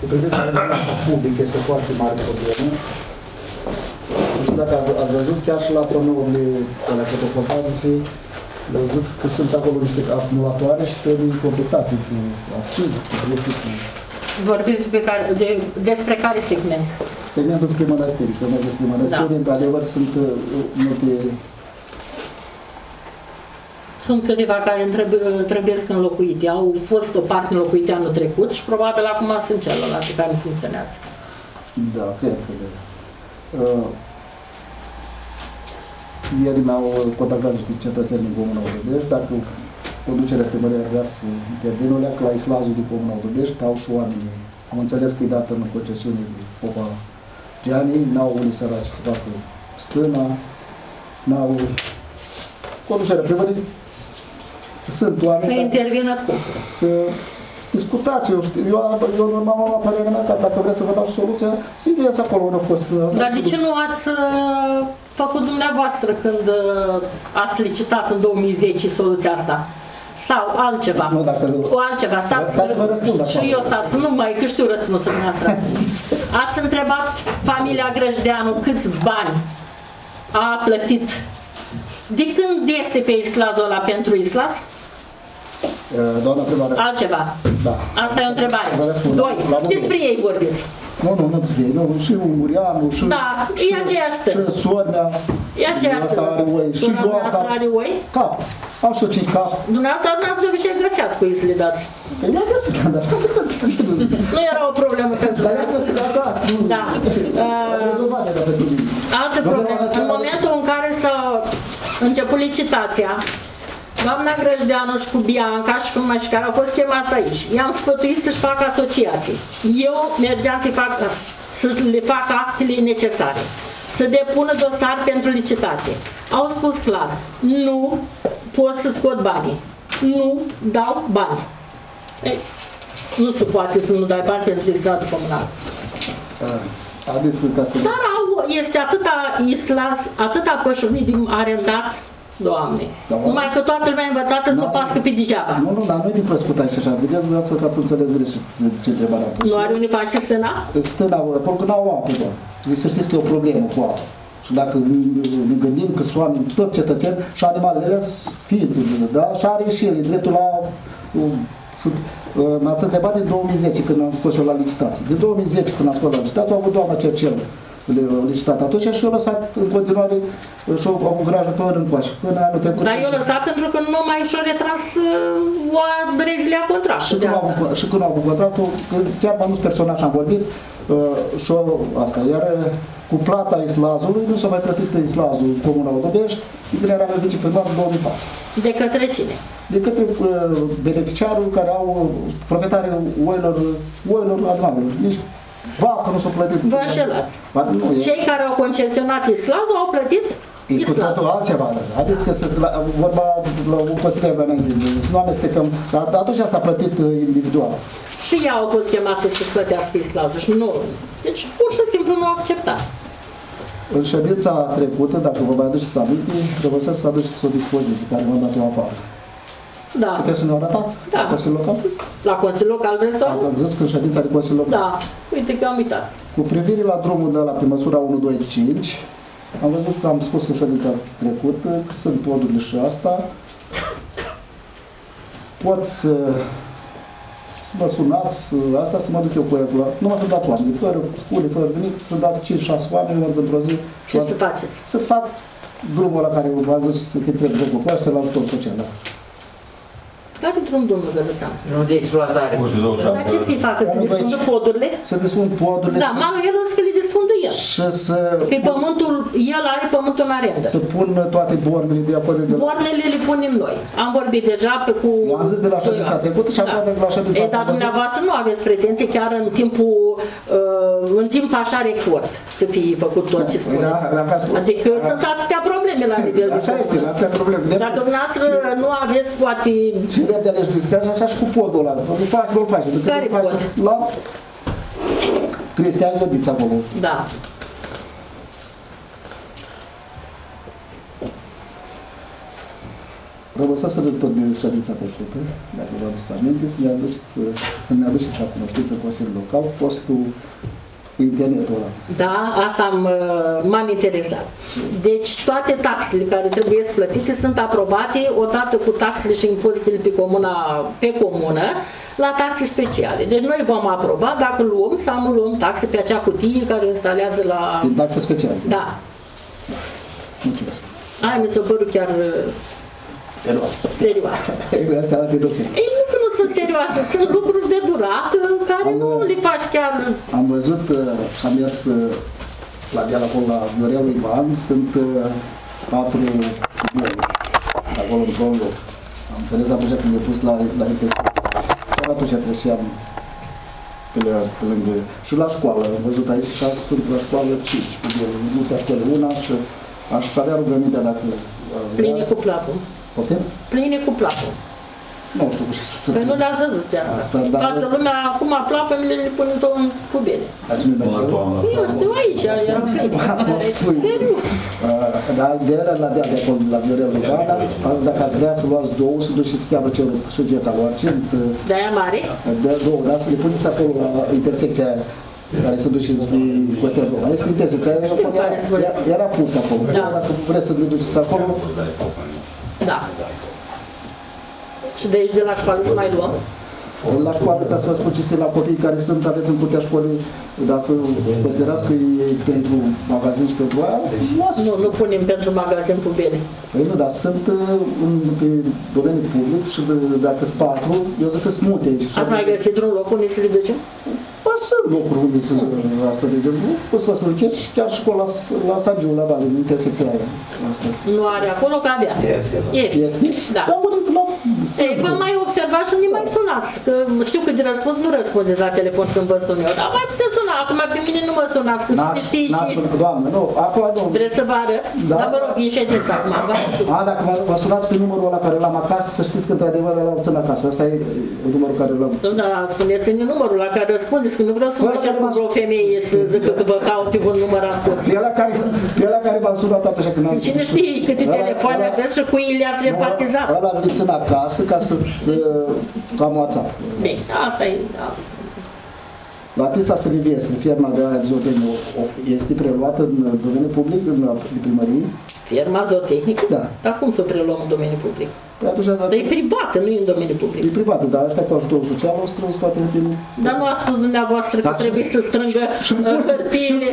Cu privința public este foarte mare problemă. Nu știu dacă ați văzut, chiar și la pronoul de fotovoltaice, le-au văzut că sunt acolo niște acumulatoare și trebuie completate cu acțiuni, cu proiecții. Vorbiți despre care segment? Segmentul primănăstirii, că mergeți primănăstirii, într-adevăr sunt multe... Sunt câteva care trebuie să înlocuite. Au fost o parte înlocuite anul trecut și probabil acum sunt celelalte care nu funcționează. Da, cred că da. Ieri mi-au contactat niște cetățeni din comuna Odobești, dacă conducerea primăriei vrea să intervină, că la Islazul din comuna Odobești au și oameni. Am înțeles că e dată în concesiune de Popa Gianni, n-au unii săraci să facă stâna, n-au... Conducerea primăriei sunt oameni... Să intervină tot. Să discutați, eu știu, eu m-am luat părerea mea, dar dacă vreți să vă dau soluția, să ideați acolo unul cu stâna. Dar de ce nu ați... făcut dumneavoastră când ați licitat în două mii zece soluția asta. Sau altceva. Nu, dacă... O altceva. Stați vă răspund, și eu stați. Nu mai că știu răspunsul dumneavoastră. Ați întrebat familia Grăjdeanu câți bani a plătit. De când este pe Islazul ăla pentru Islaz? Doamna primar. Altceva. Da. Asta e o întrebare. Doi. Despre ei vorbiți. Nu, nu, nu-ți vei, nu, și Ungurianu, și... Da, e aceeași stână. Și Sornea, dumneavoastră are oi, și Doamna, cap, au și-o cinci cap. Dumneavoastră n-ați de obicei găseați cu ei să le dați. Păi i-a găsit, dar nu era o problemă pentru noi. Dar i-a găsit, da, da. Altă problemă, în momentul în care s-a început licitația, doamna Grăjdeanu și cu Bianca și cu mai și care au fost chemați aici. I-am sfătuit să-și facă asociații. Eu mergeam să, fac, să le fac actele necesare, să depună dosar pentru licitație. Au spus clar, nu pot să scot banii, nu dau bani. Ei, nu se poate să nu dai bani pentru Islazul comunal. Dar au, este atâta Islaz, atâta pășunii din arendat. Doamne, da, numai că toată lumea învățată să o pască pe degeaba. Nu, nu, dar nu e din făscut aici așa. Vedeți dumneavoastră că ați înțeles greșit ce întrebare a pus. Nu are unii pași stâna? Stâna, pentru că nu au apă, doar. Să știți că e o problemă cu apă. Și dacă ne gândim că sunt oameni, tot cetățeni și animalele alea ființe, da? Și are și ele dreptul la... M-ați întrebat de două mii zece când am scos eu la licitație. De două mii zece când am scos la licitație au avut doamna Cercelă. Licitat. Atunci și eu lăsat în continuare și am avut grajul pe ori încoași, până anul trecut. Dar eu lăsat pentru că nu mai și-o retras o brezile a contractul de asta. Și când am avut contractul, chiar m-am dus personal și am vorbit și asta. Iar cu plata Islazului, nu s-a mai prăstit în Islazul comuna Odobești, când era la viceprimar în două mii patru. De către cine? De către beneficiarul care au proprietare oilor, oilor animalelor. Vacă nu s-au plătit. Vă înșelați. Cei care au concesionat Islazul au plătit Islazul. E cu totul altceva. Adică că se vorba la o păstrăvă înainte. Nu amestecăm. Atunci s-a plătit individual. Și ea au fost chemată să-și plătească Islazul și nu. Deci pur și simplu nu au acceptat. În ședința trecută, dacă vă mai aduceți aminte, trebuie să aduceți o dispoziție care v-am dat eu afară. Da. Puteți să ne arătați? Da. La Consiliul Local? La Consiliul Local vreți să o arătați? Ați zis că în ședința de Consiliul Local? Da. uite că am uitat. Cu privire la drumul de la pe măsura unu doi cinci, am văzut că am spus în ședința trecută că sunt podurile și asta. Poți să vă sunați asta, să mă duc eu cu ea, numai să dați oameni, fără scule, fără nimic, să dați cinci șase oameni într-o zi. Ce să faceți? Să fac drumul la care v-am zis să te trec de cocoaș, să-l ajut tot social. Care drum, domnul Gălățan? Nu de exploatare. Dar ce să-i facă? Să desfundă podurile? Să desfundă podurile. Da, manuelul să le desfundă el. Că pământul, el are pământul în areadă. Să pun toate bornele de acolo. Bornele le punem noi. Am vorbit deja pe cu... am zis de la ședința trecută și am dat de la ședința trecută. Dar dumneavoastră nu aveți pretenții chiar în timpul, în timp așa record să fie făcut tot ce spuneți. Adică sunt atâtea probleme la nivel de comună. Dacă dumneavoastră nu aveți poate... de ales discuția, așa și cu podul ăla. Nu faci, nu-l faci. Care pod? La Cristian Gădița, acolo. Da. Răbăsat să răd tot de ședința trecută, dacă vă aduceți aminte, să ne aduceți la cunoștință Consiliul Local, postul cu internetul ăla. Da, asta m-am interesat. Deci toate taxele care trebuie plătite sunt aprobate odată cu taxele și impozitele pe comuna, pe comună la taxe speciale. Deci noi vom aproba dacă luăm sau nu luăm taxe pe acea cutie care instalează la... Din taxe speciale. Da. Mulțumesc. Aia mi s-a părut chiar... serioasă. Serioasă. Asta alte dosare. Ei, nu că nu sunt serioasă, sunt lucruri de durată care am, nu le faci chiar... Am văzut, am mers la deal acolo la Viorel lui Ivan, sunt patru goli, acolo în golul. Am înțeles atunci când mi-a pus la, la intenție. Chiar atunci treceam pe, la, pe lângă... Și la școală, am văzut aici și azi sunt la școală cinci, pe goli, nu te școală una și aș avea rugămintea dacă... Pline cu placul. Poftim? Pline cu placul. Nu știu cum să se spune. Păi nu le-ați văzut de asta. asta dar... Toată lumea acum plapămile le pune tot în pubele. Dar ce mi-e mai greu? Eu știu aici, era pline. Serios. Dar de ele la dea de acolo, la Viorel Lugan, dacă ați vrea să luați două, să duceți chiar la cerul sugeta lor. De aia mare? De două, da? Să le puneți acolo la intersecția aia care se duce spre Costea Roman. Este intersecția aia, era pus acolo. Dacă vreți să le duceți acolo, da. Și de aici de la școală să mai luăm? La școală, ca să vă spun ce se la copiii care sunt, aveți în curtea școlii, dacă considerați că e pentru magazin și pentru aia, nu, nu punem pentru magazin pubele. Păi nu, dar sunt în, pe domeniul public și dacă sunt patru, eu zic că sunt multe. Ați mai găsit un loc unde să le ducem? Bă, sunt locuri unde sunt asta, de exemplu, o să vă spun chiar și chiar școala la Sangiu, la Vale, în intersecția aia. Nu are acolo, că avea. Este. Este? Da. Ei, vă mai observați și nu mai sunați, că știu că de răspuns nu răspundeți la telefon când vă sun eu, dar mai puteți suna, acum pe mine nu mă sunați, că știți și... Doamne, nu, acolo nu... Trebuie să vă arăt, dar vă rog, e ședința acum. A, dacă vă sunați pe numărul ăla care l-am acasă, să știți că într-adevăr l-am ținut acasă, ăsta e numărul care l-am... Nu, dar spuneți-mi numărul la care răspundeți, că nu vreau să mă știu cu vreo femeie să zică că vă caut pe un număr ascuns. Pe ăla care v-am sunat atunci când am... Cine știe câte telefoane aveți și cu ei le-ați repartizat. Acasă, ca să... ca WhatsApp. Bine, asta e... La Tisa Silvestri, firma de aia zootehnică, este preluată în domeniul public, în primărie? Firma zootehnică? Da. Dar cum să preluăm în domeniul public? Păi atunci... Dar e privată, nu e în domeniul public. E privată, dar ăștia cu ajutorul social au strâns toate hârtiile. Dar nu a spus dumneavoastră că trebuie să strângă hârtiile.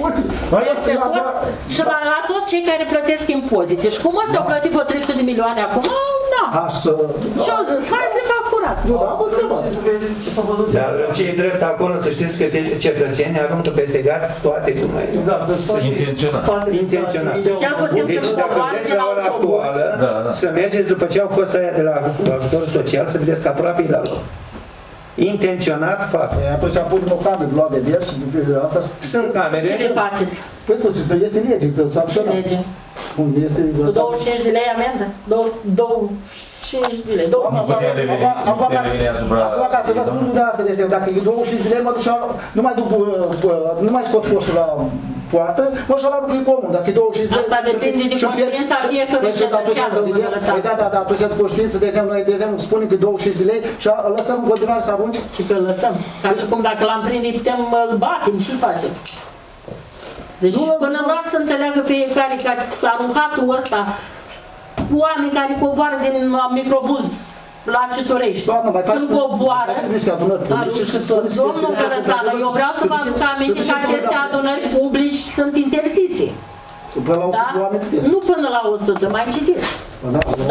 Și la toți cei care plătesc impozite. Și cum ăștia au plătit vreo trei sute de milioane acum? Și au zis, hai să le fac curat. Nu, da, mă întrebați. Dar ce-i drept acolo, să știți că cetățenii aruncă peste gard toate dumneavoastră. Exact, intenționat. Deci dacă vreți la ora actuală, să mergeți după ce au fost aia de la ajutorul social, să vedeți că aproape-i la loc. Intenționat fac. Atunci am pus o cameră, luat de vers și asta... Sunt camere. Ce le faceți? Păi nu știu, este lege, că s-a acționat. Cu douăzeci și cinci de lei amendă? douăzeci și cinci de lei. Acum, ca să vă spun dumneavoastră, dacă e douăzeci și cinci de lei, mă duceam, nu mai scot coșul la poartă, mășalarul e comun, dar fi douăzeci și cinci de ani. Asta depinde de conștiința fiecărui cetățean. Da, da, da, atunci de conștiință, de exemplu, noi de exemplu spunem că douăzeci și cinci de lei și lăsăm în continuare să arunci? Și că lăsăm. Ca și cum dacă l-am prinde, putem îl batem și facem. Deci până vreau să înțeleagă fiecare că aruncatul ăsta, oameni care coboară din microbuz, la Cituiești. Doamna, mai faci niște adunări publice. Domnul Gălățan, eu vreau să vă aduc aminte că aceste adunări publici sunt interzise. Până la o sută de oameni puteți. Nu până la o sută, mai citiți.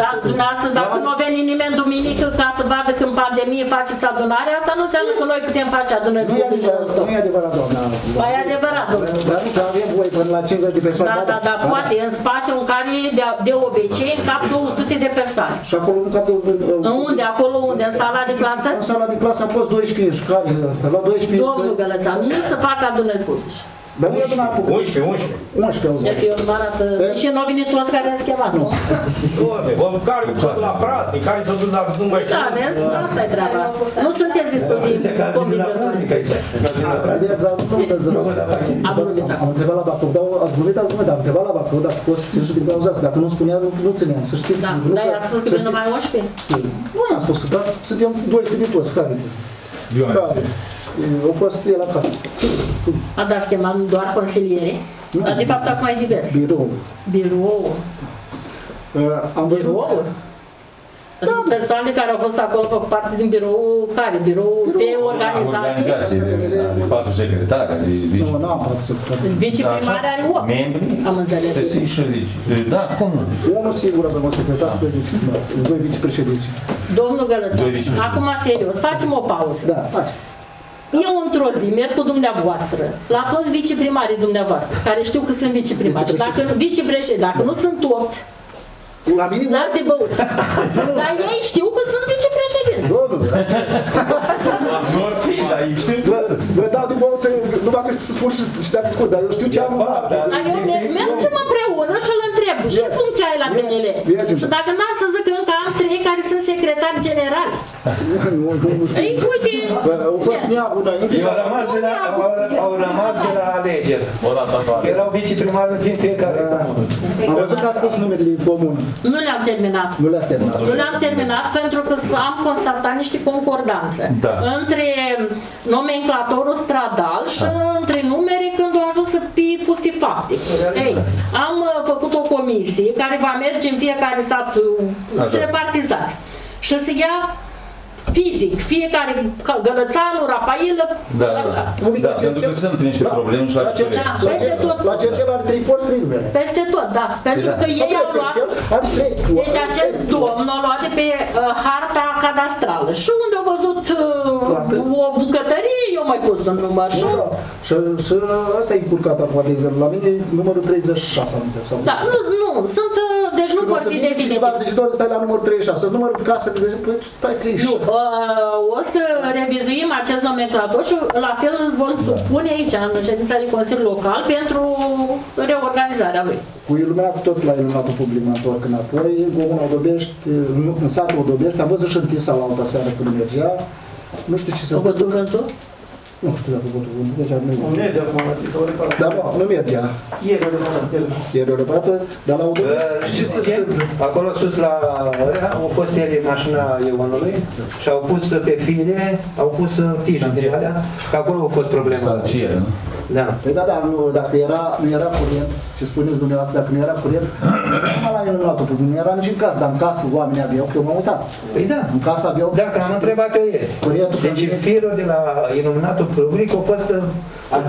Dar dumneavoastră, dacă nu veni nimeni duminică ca să vadă când pandemie faceți adunarea, asta nu înseamnă că noi putem face adunări publice. Nu e adevărat, doamna. Ba e adevărat, domnule. Dar nu avem voi până la cincizeci de persoane. Da, da, da, poate, în spațiu în care de obicei în cap două sute de persoane. Și acolo în cap de... Unde? Acolo unde? În sala de clasă? În sala de clasă a fost doisprezece, care e ăsta? La doisprezece... Domnul Gălățan, nu se fac adunări publice. unsprezece, unsprezece, unsprezece. Deci eu mă arată... Deci nu au venit toți care ați chemat, nu? Doamne, care se duc la prasnic, care se duc la... Da, vezi? Asta-i treaba. Nu sunteți destul din combinatori. Am întrebat la Bacău, dar ați vorbit altfel, dar am întrebat la Bacău, dar poți să țin și din cauza asta. Dacă nu spunea, nu țineam, să știți. Dar i-a spus că vin numai unsprezece? Nu i-am spus că, dar suntem doisprezece de toți, care? Care? O postrie la cap. A dat schema doar consiliere? Dar de fapt acum e divers. Birou. Birou. Birou? Sunt persoane care au fost acolo, fac parte din birou, care? Birou de organizație? De patru secretari, de vice. Nu, nu am patru secretari. Viceprimare are opt. Am înțeles. Da, cum nu? Unul singur avem o secretară, doi vicepreședinți. Domnul Gălățan, acum serios, facem o pauză. Da, facem. Eu într-o zi merg cu dumneavoastră, la toți viceprimarii dumneavoastră, care știu că sunt viceprimari. Dacă vicepreședinte, dacă nu sunt opt, n-ați de băut. Dar ei știu că sunt vicepreședinte. Nu ar fi, dar ei știu că... Vă dau de băut, nu mă găsi să spun și dacă scot, dar eu știu ce am luat. Dar eu mergem împreună și îl întreb, ce funcție ai la P N L? Și dacă n-ar să zic încă am trei care sunt secretari generali. Ei, uite, au fost Neacu înainte. Au rămas de la alegeri. Erau viceprimari în fiecare comună. Am văzut că ați spus numele comun. Nu le-am terminat. Nu le-am terminat. Nu le-am terminat pentru că am constatat niște concordanțe între nomenclatorul stradal și între numere când au ajuns să fie puse fapte. Ei, am făcut o comisie care va merge în fiecare sat să repartizați și să ia fizic, fiecare, Gălățanul, Rapaila, da, da, da, pentru că sunt niște probleme și la Cituiești. Peste tot. La Cercel are trei porți, trei numere. Peste tot, da, pentru că ei au luat, deci acest domn l-a luat de pe harta cadastrală și unde au văzut o bucătărie, eu mai pus în număr. Și ăsta e încurcat acum, de exemplu, la mine numărul treizeci și șase, am înțeles. Da, nu, sunt... Deci nu vor fi definitiv. Cineva zice, doar stai la numărul treizeci și șase, numărul pe casă, de exemplu, stai treizeci și șase. Nu, o să revizuim acest nomenclator și la fel îl vom supune aici, în ședința de Consiliu Local, pentru reorganizarea lui. Cu iluminat, tot la iluminatul public, mă întorc înapoi, în Odobești, în satul Odobești, am văzut și în Tisa la alta seară când mergea, nu știu ce se întâmplă. Nu știu dacă votul vântul, deci nu mergea. Nu mergea acum, s-a reparat. Dar nu mergea. Ieri a reparat. Ieri a reparat, dar la Udovești, ce se întâmplă? Acolo sus la Rea, au fost ieri mașina Ionului și au pus pe fire, au pus tijuri din alea, că acolo au fost problema. Stație, nu? Da. Păi da, dar dacă nu era curent, ce spuneți dumneavoastră, dacă nu era curent, nu mai la luat-o, pentru că nu era nici în casă, dar în casă oamenii aveau, că eu m-am uitat. Păi da, în casă aveau... Da, că am întrebat că ieri. Deci firul de la iluminatul public a fost,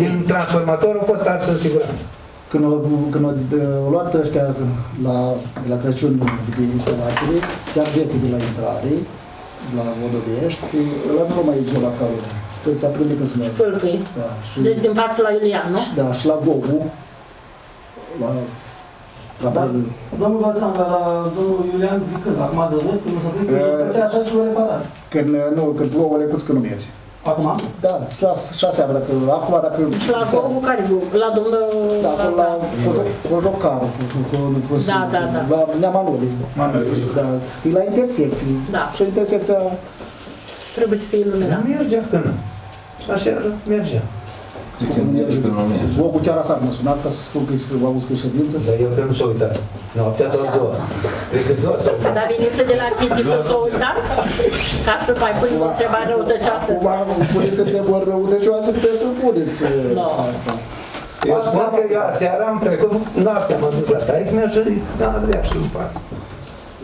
din transformator, a fost ars în siguranță. Când au luat ăștia la Crăciun de pe instalație, chiar vechi de la intrare, la Odobești, ăla nu mai aici la calul. Când se aprinde când se merge. Fâlpâi. Deci din față la Iulian, nu? Da, și la Gogu, la... Domnul Gălățan, dar la domnul Iulian, când? Acum ați văzut? Când o să prind, că așa și o reparat. Când, nu, când plouă lecuți, că nu mergi. Acum? Da, șase ani, dacă... Acum, dacă... Și la Gogu, care Gogu? La domnul... Da, la Cujoc Mihai. Da, da, da. La Neamanului. Da, e la intersecție. Da. Și intersecția... Trebuie să fie iluminat. Nu mergea, că nu. Așa mergea. Bogul chiar asta m-a sunat ca să spun că a avut ședință. Dar eu cred că nu s-a uitat. Noaptea sau ziua. Cred că ziua sau ziua. Dar veniți de la Titi că s-a uitat? Ca să mai pui întrebări răutăcioasă. Cumva puneți întrebări răutăcioasă, puteți să puneți asta. Eu spuneam că eu aseara am trecut noaptea, m-am dus la taic, mi-a jărit, dar avea și în față.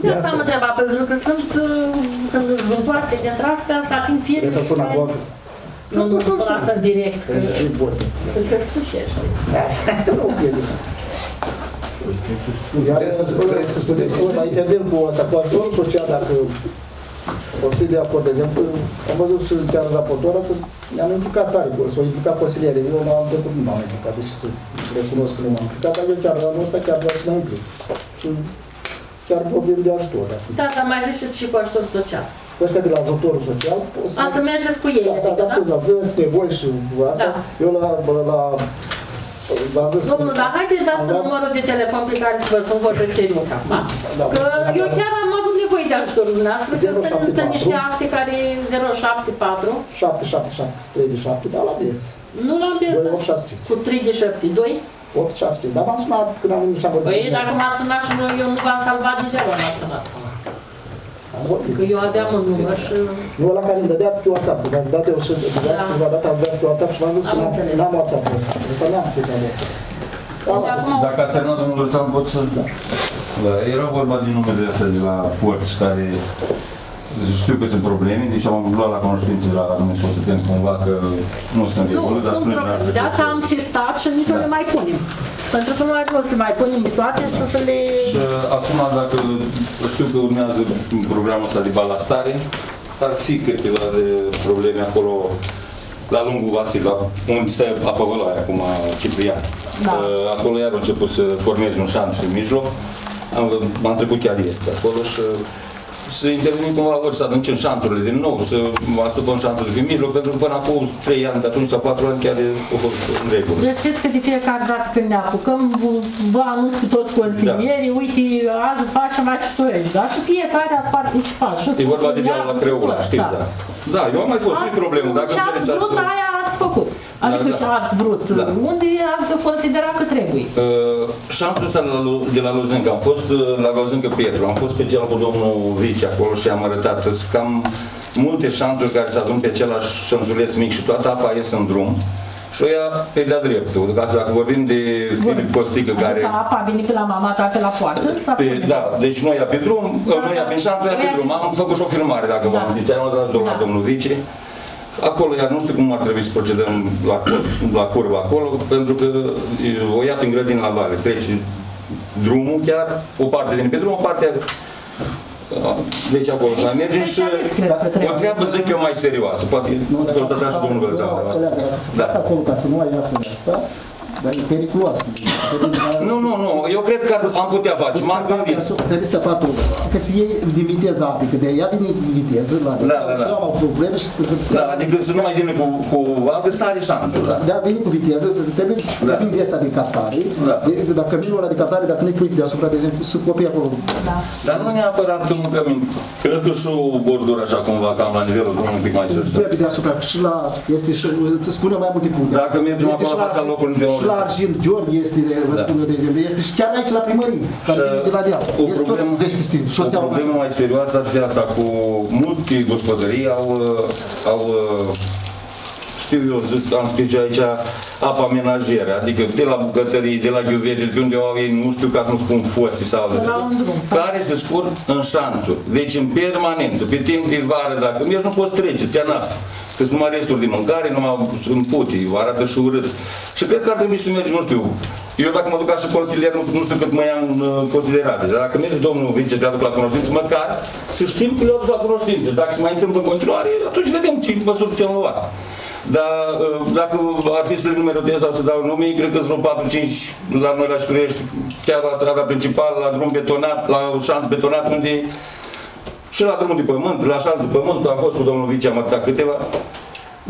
De asta am întrebat, pentru că sunt când își vântoase dintre astea, să ating fiecare. Trebuie să sună acolo. Nu, nu spălați în direct, că sunt crescuși așa. Trebuie să spuneți, la interviul cu asta, cu ajutorul social, dacă o spui de acord, de exemplu, am văzut și chiar raportorul, că ne-am implicat tare, s-au implicat consilierii, eu nu am trecut, nu m-am implicat, deși să recunosc că nu m-am implicat, dar eu chiar la anul ăsta chiar vreau să mă implic. Și chiar vorbim de ajutor. Da, dar mai ziceți și cu ajutor social. Ăstea de la ajutorul social. A, să mergeți cu ei, adică, da? Da, da, aveți nevoie și asta. Eu la... Domnul, dar haideți dați numărul de telefon pe care vă spun vorbesc serios acum. Că eu chiar am avut nevoie de ajutorul dumneavoastră, să se întâmplă niște acte care zero șapte patru șapte șapte șapte trei șapte, dar la bieți. Nu la bieți, da. Cu trei șapte doi. opt șase, dar m-am sunat când am venit și am vorbit. Păi, dacă m-am sunat și eu nu v-am salvat, degeaba m-am sunat. Că eu aveam un număr și... Nu ăla care îmi dădea pe WhatsApp, că am dat eu și prima dată am vrea pe WhatsApp și m-am zis că n-am WhatsApp ăsta. Ăsta n-am pus la WhatsApp. Dacă ați terminat, domnul Gălățan, pot să... Era vorba din numele astea de la porți care... Știu că sunt probleme, deci am luat la cunoștință la anume societem cumva că nu sunt de regulă, dar spuneți la așa. De asta am sistat și nici nu le mai punem. Pentru că nu mai vreau să le mai punem toate și să le... Și acum, dacă știu că urmează programul ăsta de balastare, ar fi câteva de probleme acolo la lungul Vasila, unde stai apă văloaia acum, Ciprian. Acolo iar au început să formezi un șanț pe mijloc. M-am trecut chiar ieri de acolo și... să intervenim cumva, ori să aduncem șanțurile din nou, să astupăm șanțurile din mijloc, pentru că până acum trei ani, de atunci sau patru ani, chiar au fost în regulă. Deci știți că de fiecare dată când ne apucăm, vă anunț cu toți consilierii, uite, azi faci și mai cituiești, da? Și fiecare azi faci și faci. E vorba de dealul la Creola, știți, da? Da, eu am mai fost, nu-i problemă, dacă înțelegeți asta. Și ați vrut, aia ați făcut. Adică și ați vrut, unde ați considerat că trebuie. Șanțul ăsta de la Lozencă, am fost la Lozencă Pietru, am fost special cu domnul Vici acolo și am arătat. Sunt cam multe șanțuri care se adun pe același șanțuleț mic și toată apa iese în drum. Și o ia pe de-a dreptul. Dacă vorbim de Filip Costică care... Apa a venit pe la mama ta, pe la poartă? Da, deci noi ia pe drum, noi ia pe șanță, ia pe drum. Am făcut și o filmare, dacă v-am zis, am dat doar la domnul Vici. Acolo, iar nu știu cum ar trebui să procedăm la curba acolo, pentru că o ia prin grădină la vale, trece drumul chiar, o parte vine pe drum, o parte... Deci acolo să mai mergem și o treabă, zic eu, mai serioasă, poate constata și domnul Gălățan. Da, acolo, ca să nu mai iasă de asta, dar e periculoasă. Nu, nu, nu, eu cred că am putea face, m-am gândit. Trebuie să fac o... Că să iei din viteză api, că de aia vine din viteză, și au probleme și... Da, adică să nu mai vine cu valgă, sare șanțul, da. Da, vine cu viteză, trebuie să vin de asta de captare. Dacă vine ora de captare, dacă nu-i pui deasupra, de exemplu, să copii acolo. Dar nu neapărat că mâncăm, cred că și o bordură așa cumva, cam la nivelul drumului un pic mai sus. Trebuie deasupra, și la... Spune mai multe puncte. Dacă mergem acolo la fața locului de ori. La Argint Gheorghe este, vă spun eu, de exemplu, este și chiar aici la primărie, care vine de la deal. O problemă mai serioasă ar fi asta, cu multe gospodării au, știu eu, am spus aici, apa menajeră, adică de la bucătărie, de la ghiuveri, de unde au ei, nu știu ca să nu spun fosi sau altele, care se scurg în șanțuri, deci în permanență, pe timp de vară, dacă mergi, nu poți trece, ți-a nas. Că sunt numai resturi de mâncare, numai în putii, arată și urât. Și cred că ar trebui să mergi, nu știu, eu dacă mă duc ca și consilier, nu știu cât mă ia în considerate, dar dacă mergi, domnul Vince, de aduc la cunoștință, măcar să știm că le-au dus la cunoștință. Dacă se mai întâmplă în continuare, atunci vedem ce măsuri putem lua. Dar dacă ar fi să le numerotez sau să dau nume, cred că sunt patru cinci la noi la Cituiești, chiar la strada principală, la drum betonat, la șanț betonat, unde și la drumul de pământ, la șanțul de pământ, am fost cu domnul Vici, am arătat câteva.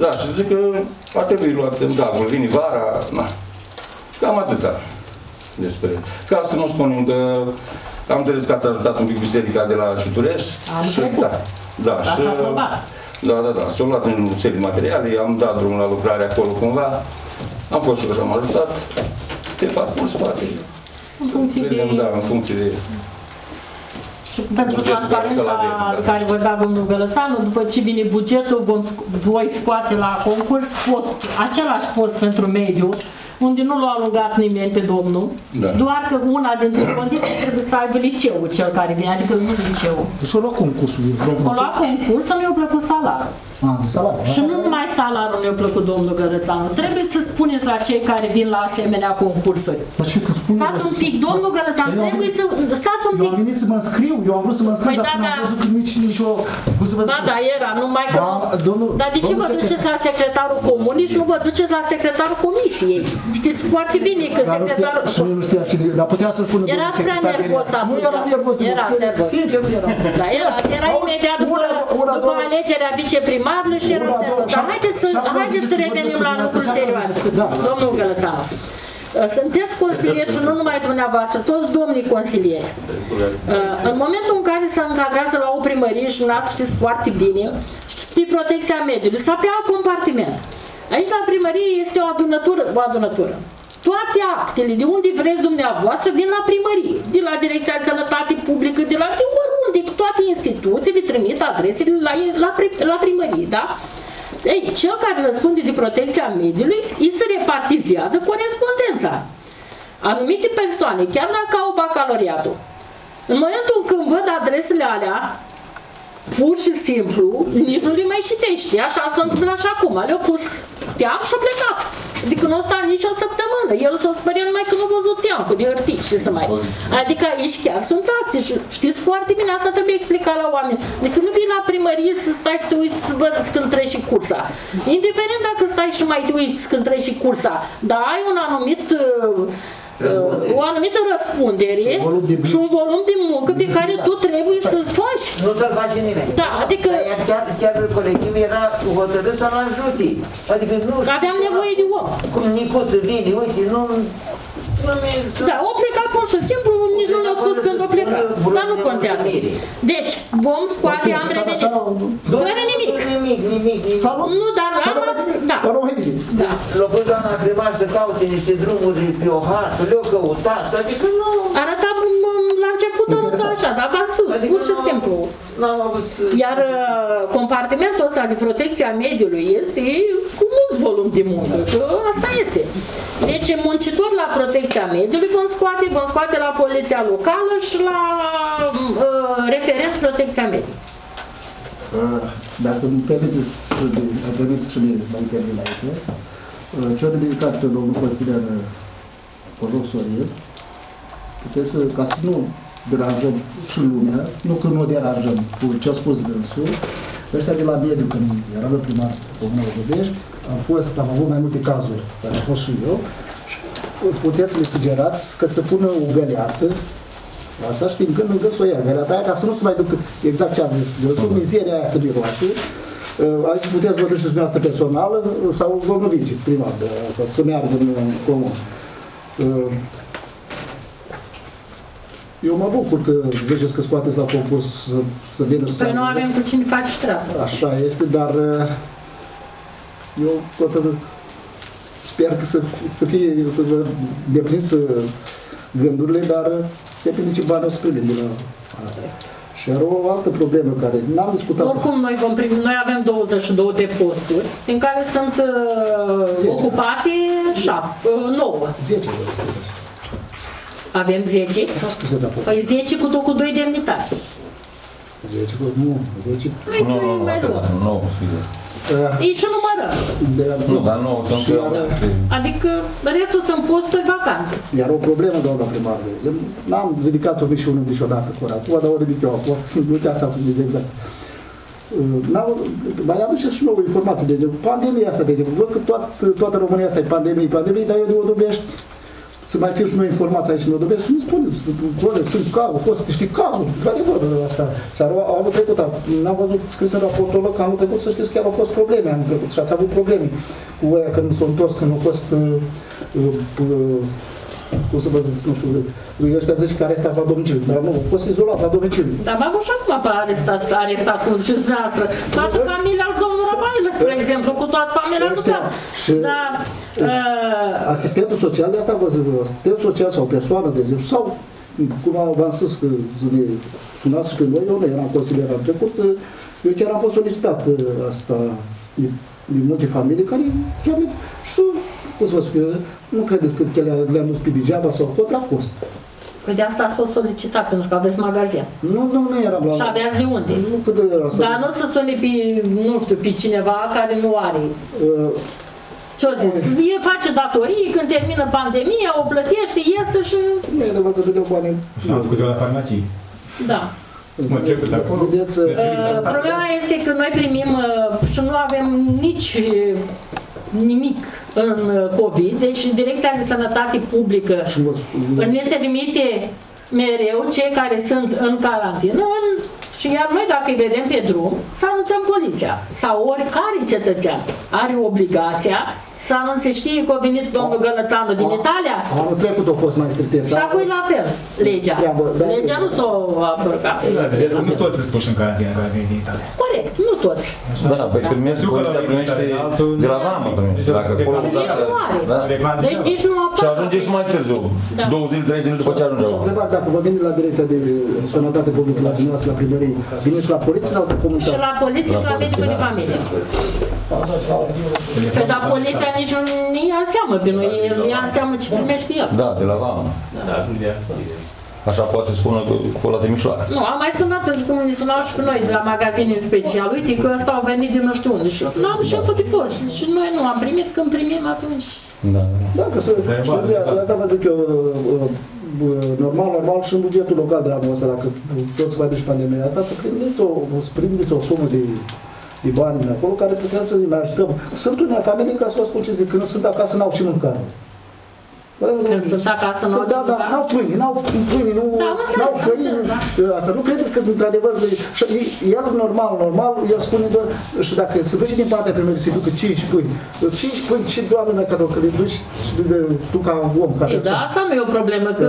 Da, și zic că ar trebui luat în davul, vine vara, na. Cam atâta despre... Ca să nu spunem că am înțeles că ați ajutat un pic biserica de la Cituiești. Am trecut. Da, da, și... Da, da, da, s-au luat în serii materiale, am dat drumul la lucrare acolo cumva. Am fost și eu și am ajutat pe parcurs, poate. În funcție vedem, de... Da, în funcție de... Și pentru transparența de care vorbea domnul Gălățanu, după ce vine bugetul, vom, voi scoate la concurs post, același post pentru mediu, unde nu l-a alungat nimeni pe domnul, da. Doar că una dintre condiții trebuie să aibă liceul cel care vine, adică nu liceul. Deci o lua concursul. O lua concursul, nu i-a plăcut salariul. Ah, salariul. Și nu numai salariul nu i-a plăcut domnul Gălățanu. Trebuie să spuneți la cei care vin la asemenea concursuri. Stați un pic, domnul Gălățanu, trebuie să... Stați un pic. Eu am venit să mă înscriu, eu am vrut să mă înscriu, dar nu am văzut nici nicio... Da, da, era, numai că... Dar de ce vă duceți la secretarul comunii și nu vă duceți la secretarul comisiei? Știți foarte bine că secretarul... Dar putea să spună... Erați prea nervos atunci. Nu eram nervos. Erați nervos. Sincer, nu eram. Dar era imediat după alegerea viceprimarului și era nervos. Dar haideți să revenim la lucruri serioase. Domnul Gălățanu, sunteți consilieri și nu numai dumneavoastră, toți domnii consilieri. În momentul în care se încadrează la o primărie și dumneavoastră știți foarte bine, pe protecția mediului sau pe alt compartiment. Aici la primărie este o adunătură, o adunătură. Toate actele, de unde vreți dumneavoastră, vin la primărie. De la Direcția de Sănătate Publică, de la de oriunde, toate instituțiile trimit adresele la, la, la primărie, da? Ei, cel care răspunde de protecția mediului, îi se repartizează corespondența. Anumite persoane, chiar dacă au bacaloriatul, în momentul când văd adresele alea, pur și simplu, nici nu le mai citești. Așa s-a întâmplat și acum. Le-au pus teanc și-au plecat. Adică nu o sta nici o săptămână. El s-a speriat numai când a văzut teancul de hârtii și să mai... Adică aici chiar sunt acte. Știți foarte bine, asta trebuie explicat la oameni. Adică nu vii la primărie să stai și să te uiți să văd când treci și cursa. Indiferent dacă stai și mai te uiți când treci și cursa, dar ai un anumit... Răspundere. O anumită răspundere și un, de... și un volum de muncă pe care tu trebuie să-l faci. Nu să-l face nimeni. Da, adică... Iar chiar, chiar colectiv era hotărât să-l ajute. Adică nu... Aveam nevoie de om. Cum Nicuță vine, uite, nu... Da, o plecat pur și simplu, nici nu l-a spus când o plecat. Dar nu contează. Deci, vom scoate, am revenit. Fără nimic. Nimic, nimic, nimic. Nu, dar am... Da. Da. L-a pus doamna primar să caute niște drumuri pe o hartă, le-a căutat, adică nu... Arăta la început, arăta așa, dar v-am spus, pur și simplu. Iar compartimentul ăsta de protecția mediului este cu mult volum de muncă, că asta este. Deci, muncitor la protecția mediului vom scoate, vom scoate la poliția locală și la referent protecția mediului. Dacă îmi permiteți să mai intervin aici, ce-a ridicat pe domnul consilier Cujoc Sorin, puteți să, ca să nu deranjăm și lumea, nu că nu deranjăm cu ce a spus dânsul, ăștia de la mediu, când eram primar comună Odobești, am fost, am avut mai multe cazuri, dar am fost și eu, puteți să le sugerați că să pună o găleată. Asta știm când îl găsă o iargăreata aia, ca să nu se mai ducă exact ce a zis. Eu sunt mizeria aia să miroase. Aici puteți vă duceți dumneavoastră personală sau domnul vice, primar, să meargă în comun. Eu mă bucur că ziceți că scoateți la concurs să, să vină să... Păi nu avem cu cine face treabă. Așa este, dar eu toată sper că să, să fie, să vă deprință gândurile, dar depinde ce bani o să primim din asta. Și are o altă problemă care n-am discutat. Oricum, noi, vom primi, noi avem douăzeci și două de posturi, din care sunt uh, ocupate nouă. zece. Avem zece? Păi zece cu, cu doi demnitate. zece cu nu, zece. Hai să nu, mai două. Ei și numărăm. Nu, dar nouă sunt eu. Adică restul sunt posturi vacante. Iar o problemă, doamna primară, n-am ridicat-o nici unul niciodată, dar o ridic eu acolo, uitați acum, de exact. Mai aduceți și nouă informații, de exemplu, pandemia asta, de exemplu, văd că toată România asta e pandemie, pandemie, dar eu de Odobești, să mai fiu și noi informații aici în Odobești, să nu spuneți, sunt cazuri, poți să te știi cazuri, într-adevăr, asta. Și anul trecut, n-am văzut scris în raportul ăla, că anul trecut, să știți, chiar au fost probleme anul trecut și ați avut probleme cu aia când s-au întors, când au fost, cum să vă zic, nu știu, ăștia zici că arestați la domiciliu, dar nu, au fost izolați la domiciliu. Dar m-am văzut și acum pe arestați, arestați cu și noastră, toată familia al domnului Rapaila, spre exemplu, cu toată familia lui, dar... asistentul social, de asta am văzut, asistent social sau persoană, de exemplu, sau, cum v-am spus, că ne sunați pe noi, eu nu eram consilier anul trecut, eu chiar am fost solicitat asta din, din multe familii care chiar le, și cum să vă spun, nu credeți că le-am dus pe degeaba sau contra cost. Păi de asta ați fost solicitat, pentru că aveți magazin. Nu, nu, nu eram la... Și aveați de unde? Nu, că de asta... Dar nu să suni pe, nu știu, pe cineva care nu are... Uh... Ce o zis? E face datorii, când termină pandemia, o plătește, iese și... Nu e nevoie de bani. Și am făcut eu la farmacie. Da. Mă trebuie de acolo. Problema este că noi primim și nu avem nici... nimic în COVID, deci Direcția de Sănătate Publică ne trimite mereu cei care sunt în carantină în, și iar noi dacă îi vedem pe drum să anunțăm poliția sau oricare cetățean are obligația să anunțe, știe că a venit domnul Gălățanu din Italia. Anul trecut a fost mai strictețe. Și apoi la fel, legea. Legea nu s-o apărca. Nu toți sunt puși în carantină care vin din Italia. Corect, nu toți. Da, păi primești, poliția primește de la vama primește. Deci nici nu apărca. Și ajunge și mai târziu, două zile, trei zile după ce ajunge. Și întreba dacă vă vine la Direcția de Sănătate Publică la dumneavoastră, la primărie, vine și la poliție sau la comunitate? Și la poliție și la medicul de familie. Păi da, poliția nici nu ia în seamă pe noi, nu ia în seamă ce primești pe el. Da, de la vama. Așa poate spună cu ăla de Mișoara. Nu, am mai sunat, cum ne sunau și pe noi de la magazine în special. Uite că ăsta au venit din nu știu unde și sunam și eu de post. Și noi nu am primit, când primim atunci. Da, da, că sunt, asta vă zic eu, normal, normal și în bugetul local de anul ăsta, dacă toți mai duci pandemia asta, să prindeți o sumă de... de bani din acolo, care putem să ne ajutăm. Sunt unele familii, ca să vă spun ce zic, când sunt acasă, n-au ce mâncare. Când sunt acasă, n-au ce mâncare? Da, da, n-au pâine, n-au pâine, n-au pâine. Asta nu credeți că, într-adevăr, iar normal, normal, el spune doar, și dacă se duce din partea primerii, se ducă cinci pâini, cinci pâini, ce doamne mea, că dacă le duci tu ca om, ca persoană. Da, asta nu e o problemă, că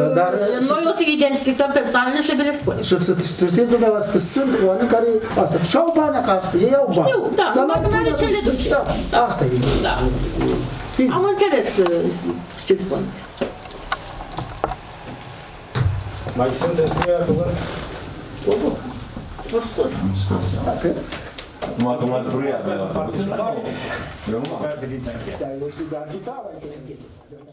noi o să identificăm persoanele și le spune. Și să știți dumneavoastră că sunt oameni care, asta, ce-au bani acasă, ei au bani. Știu, da, dar nu are ce le duce. Asta e. Am înțeles ce spuneți. Mai suntem scrie acolo? O joc. O scos. Numai că m-ați bruiat de la faptul. Eu nu m-am. Dar eu știu, dar gitară.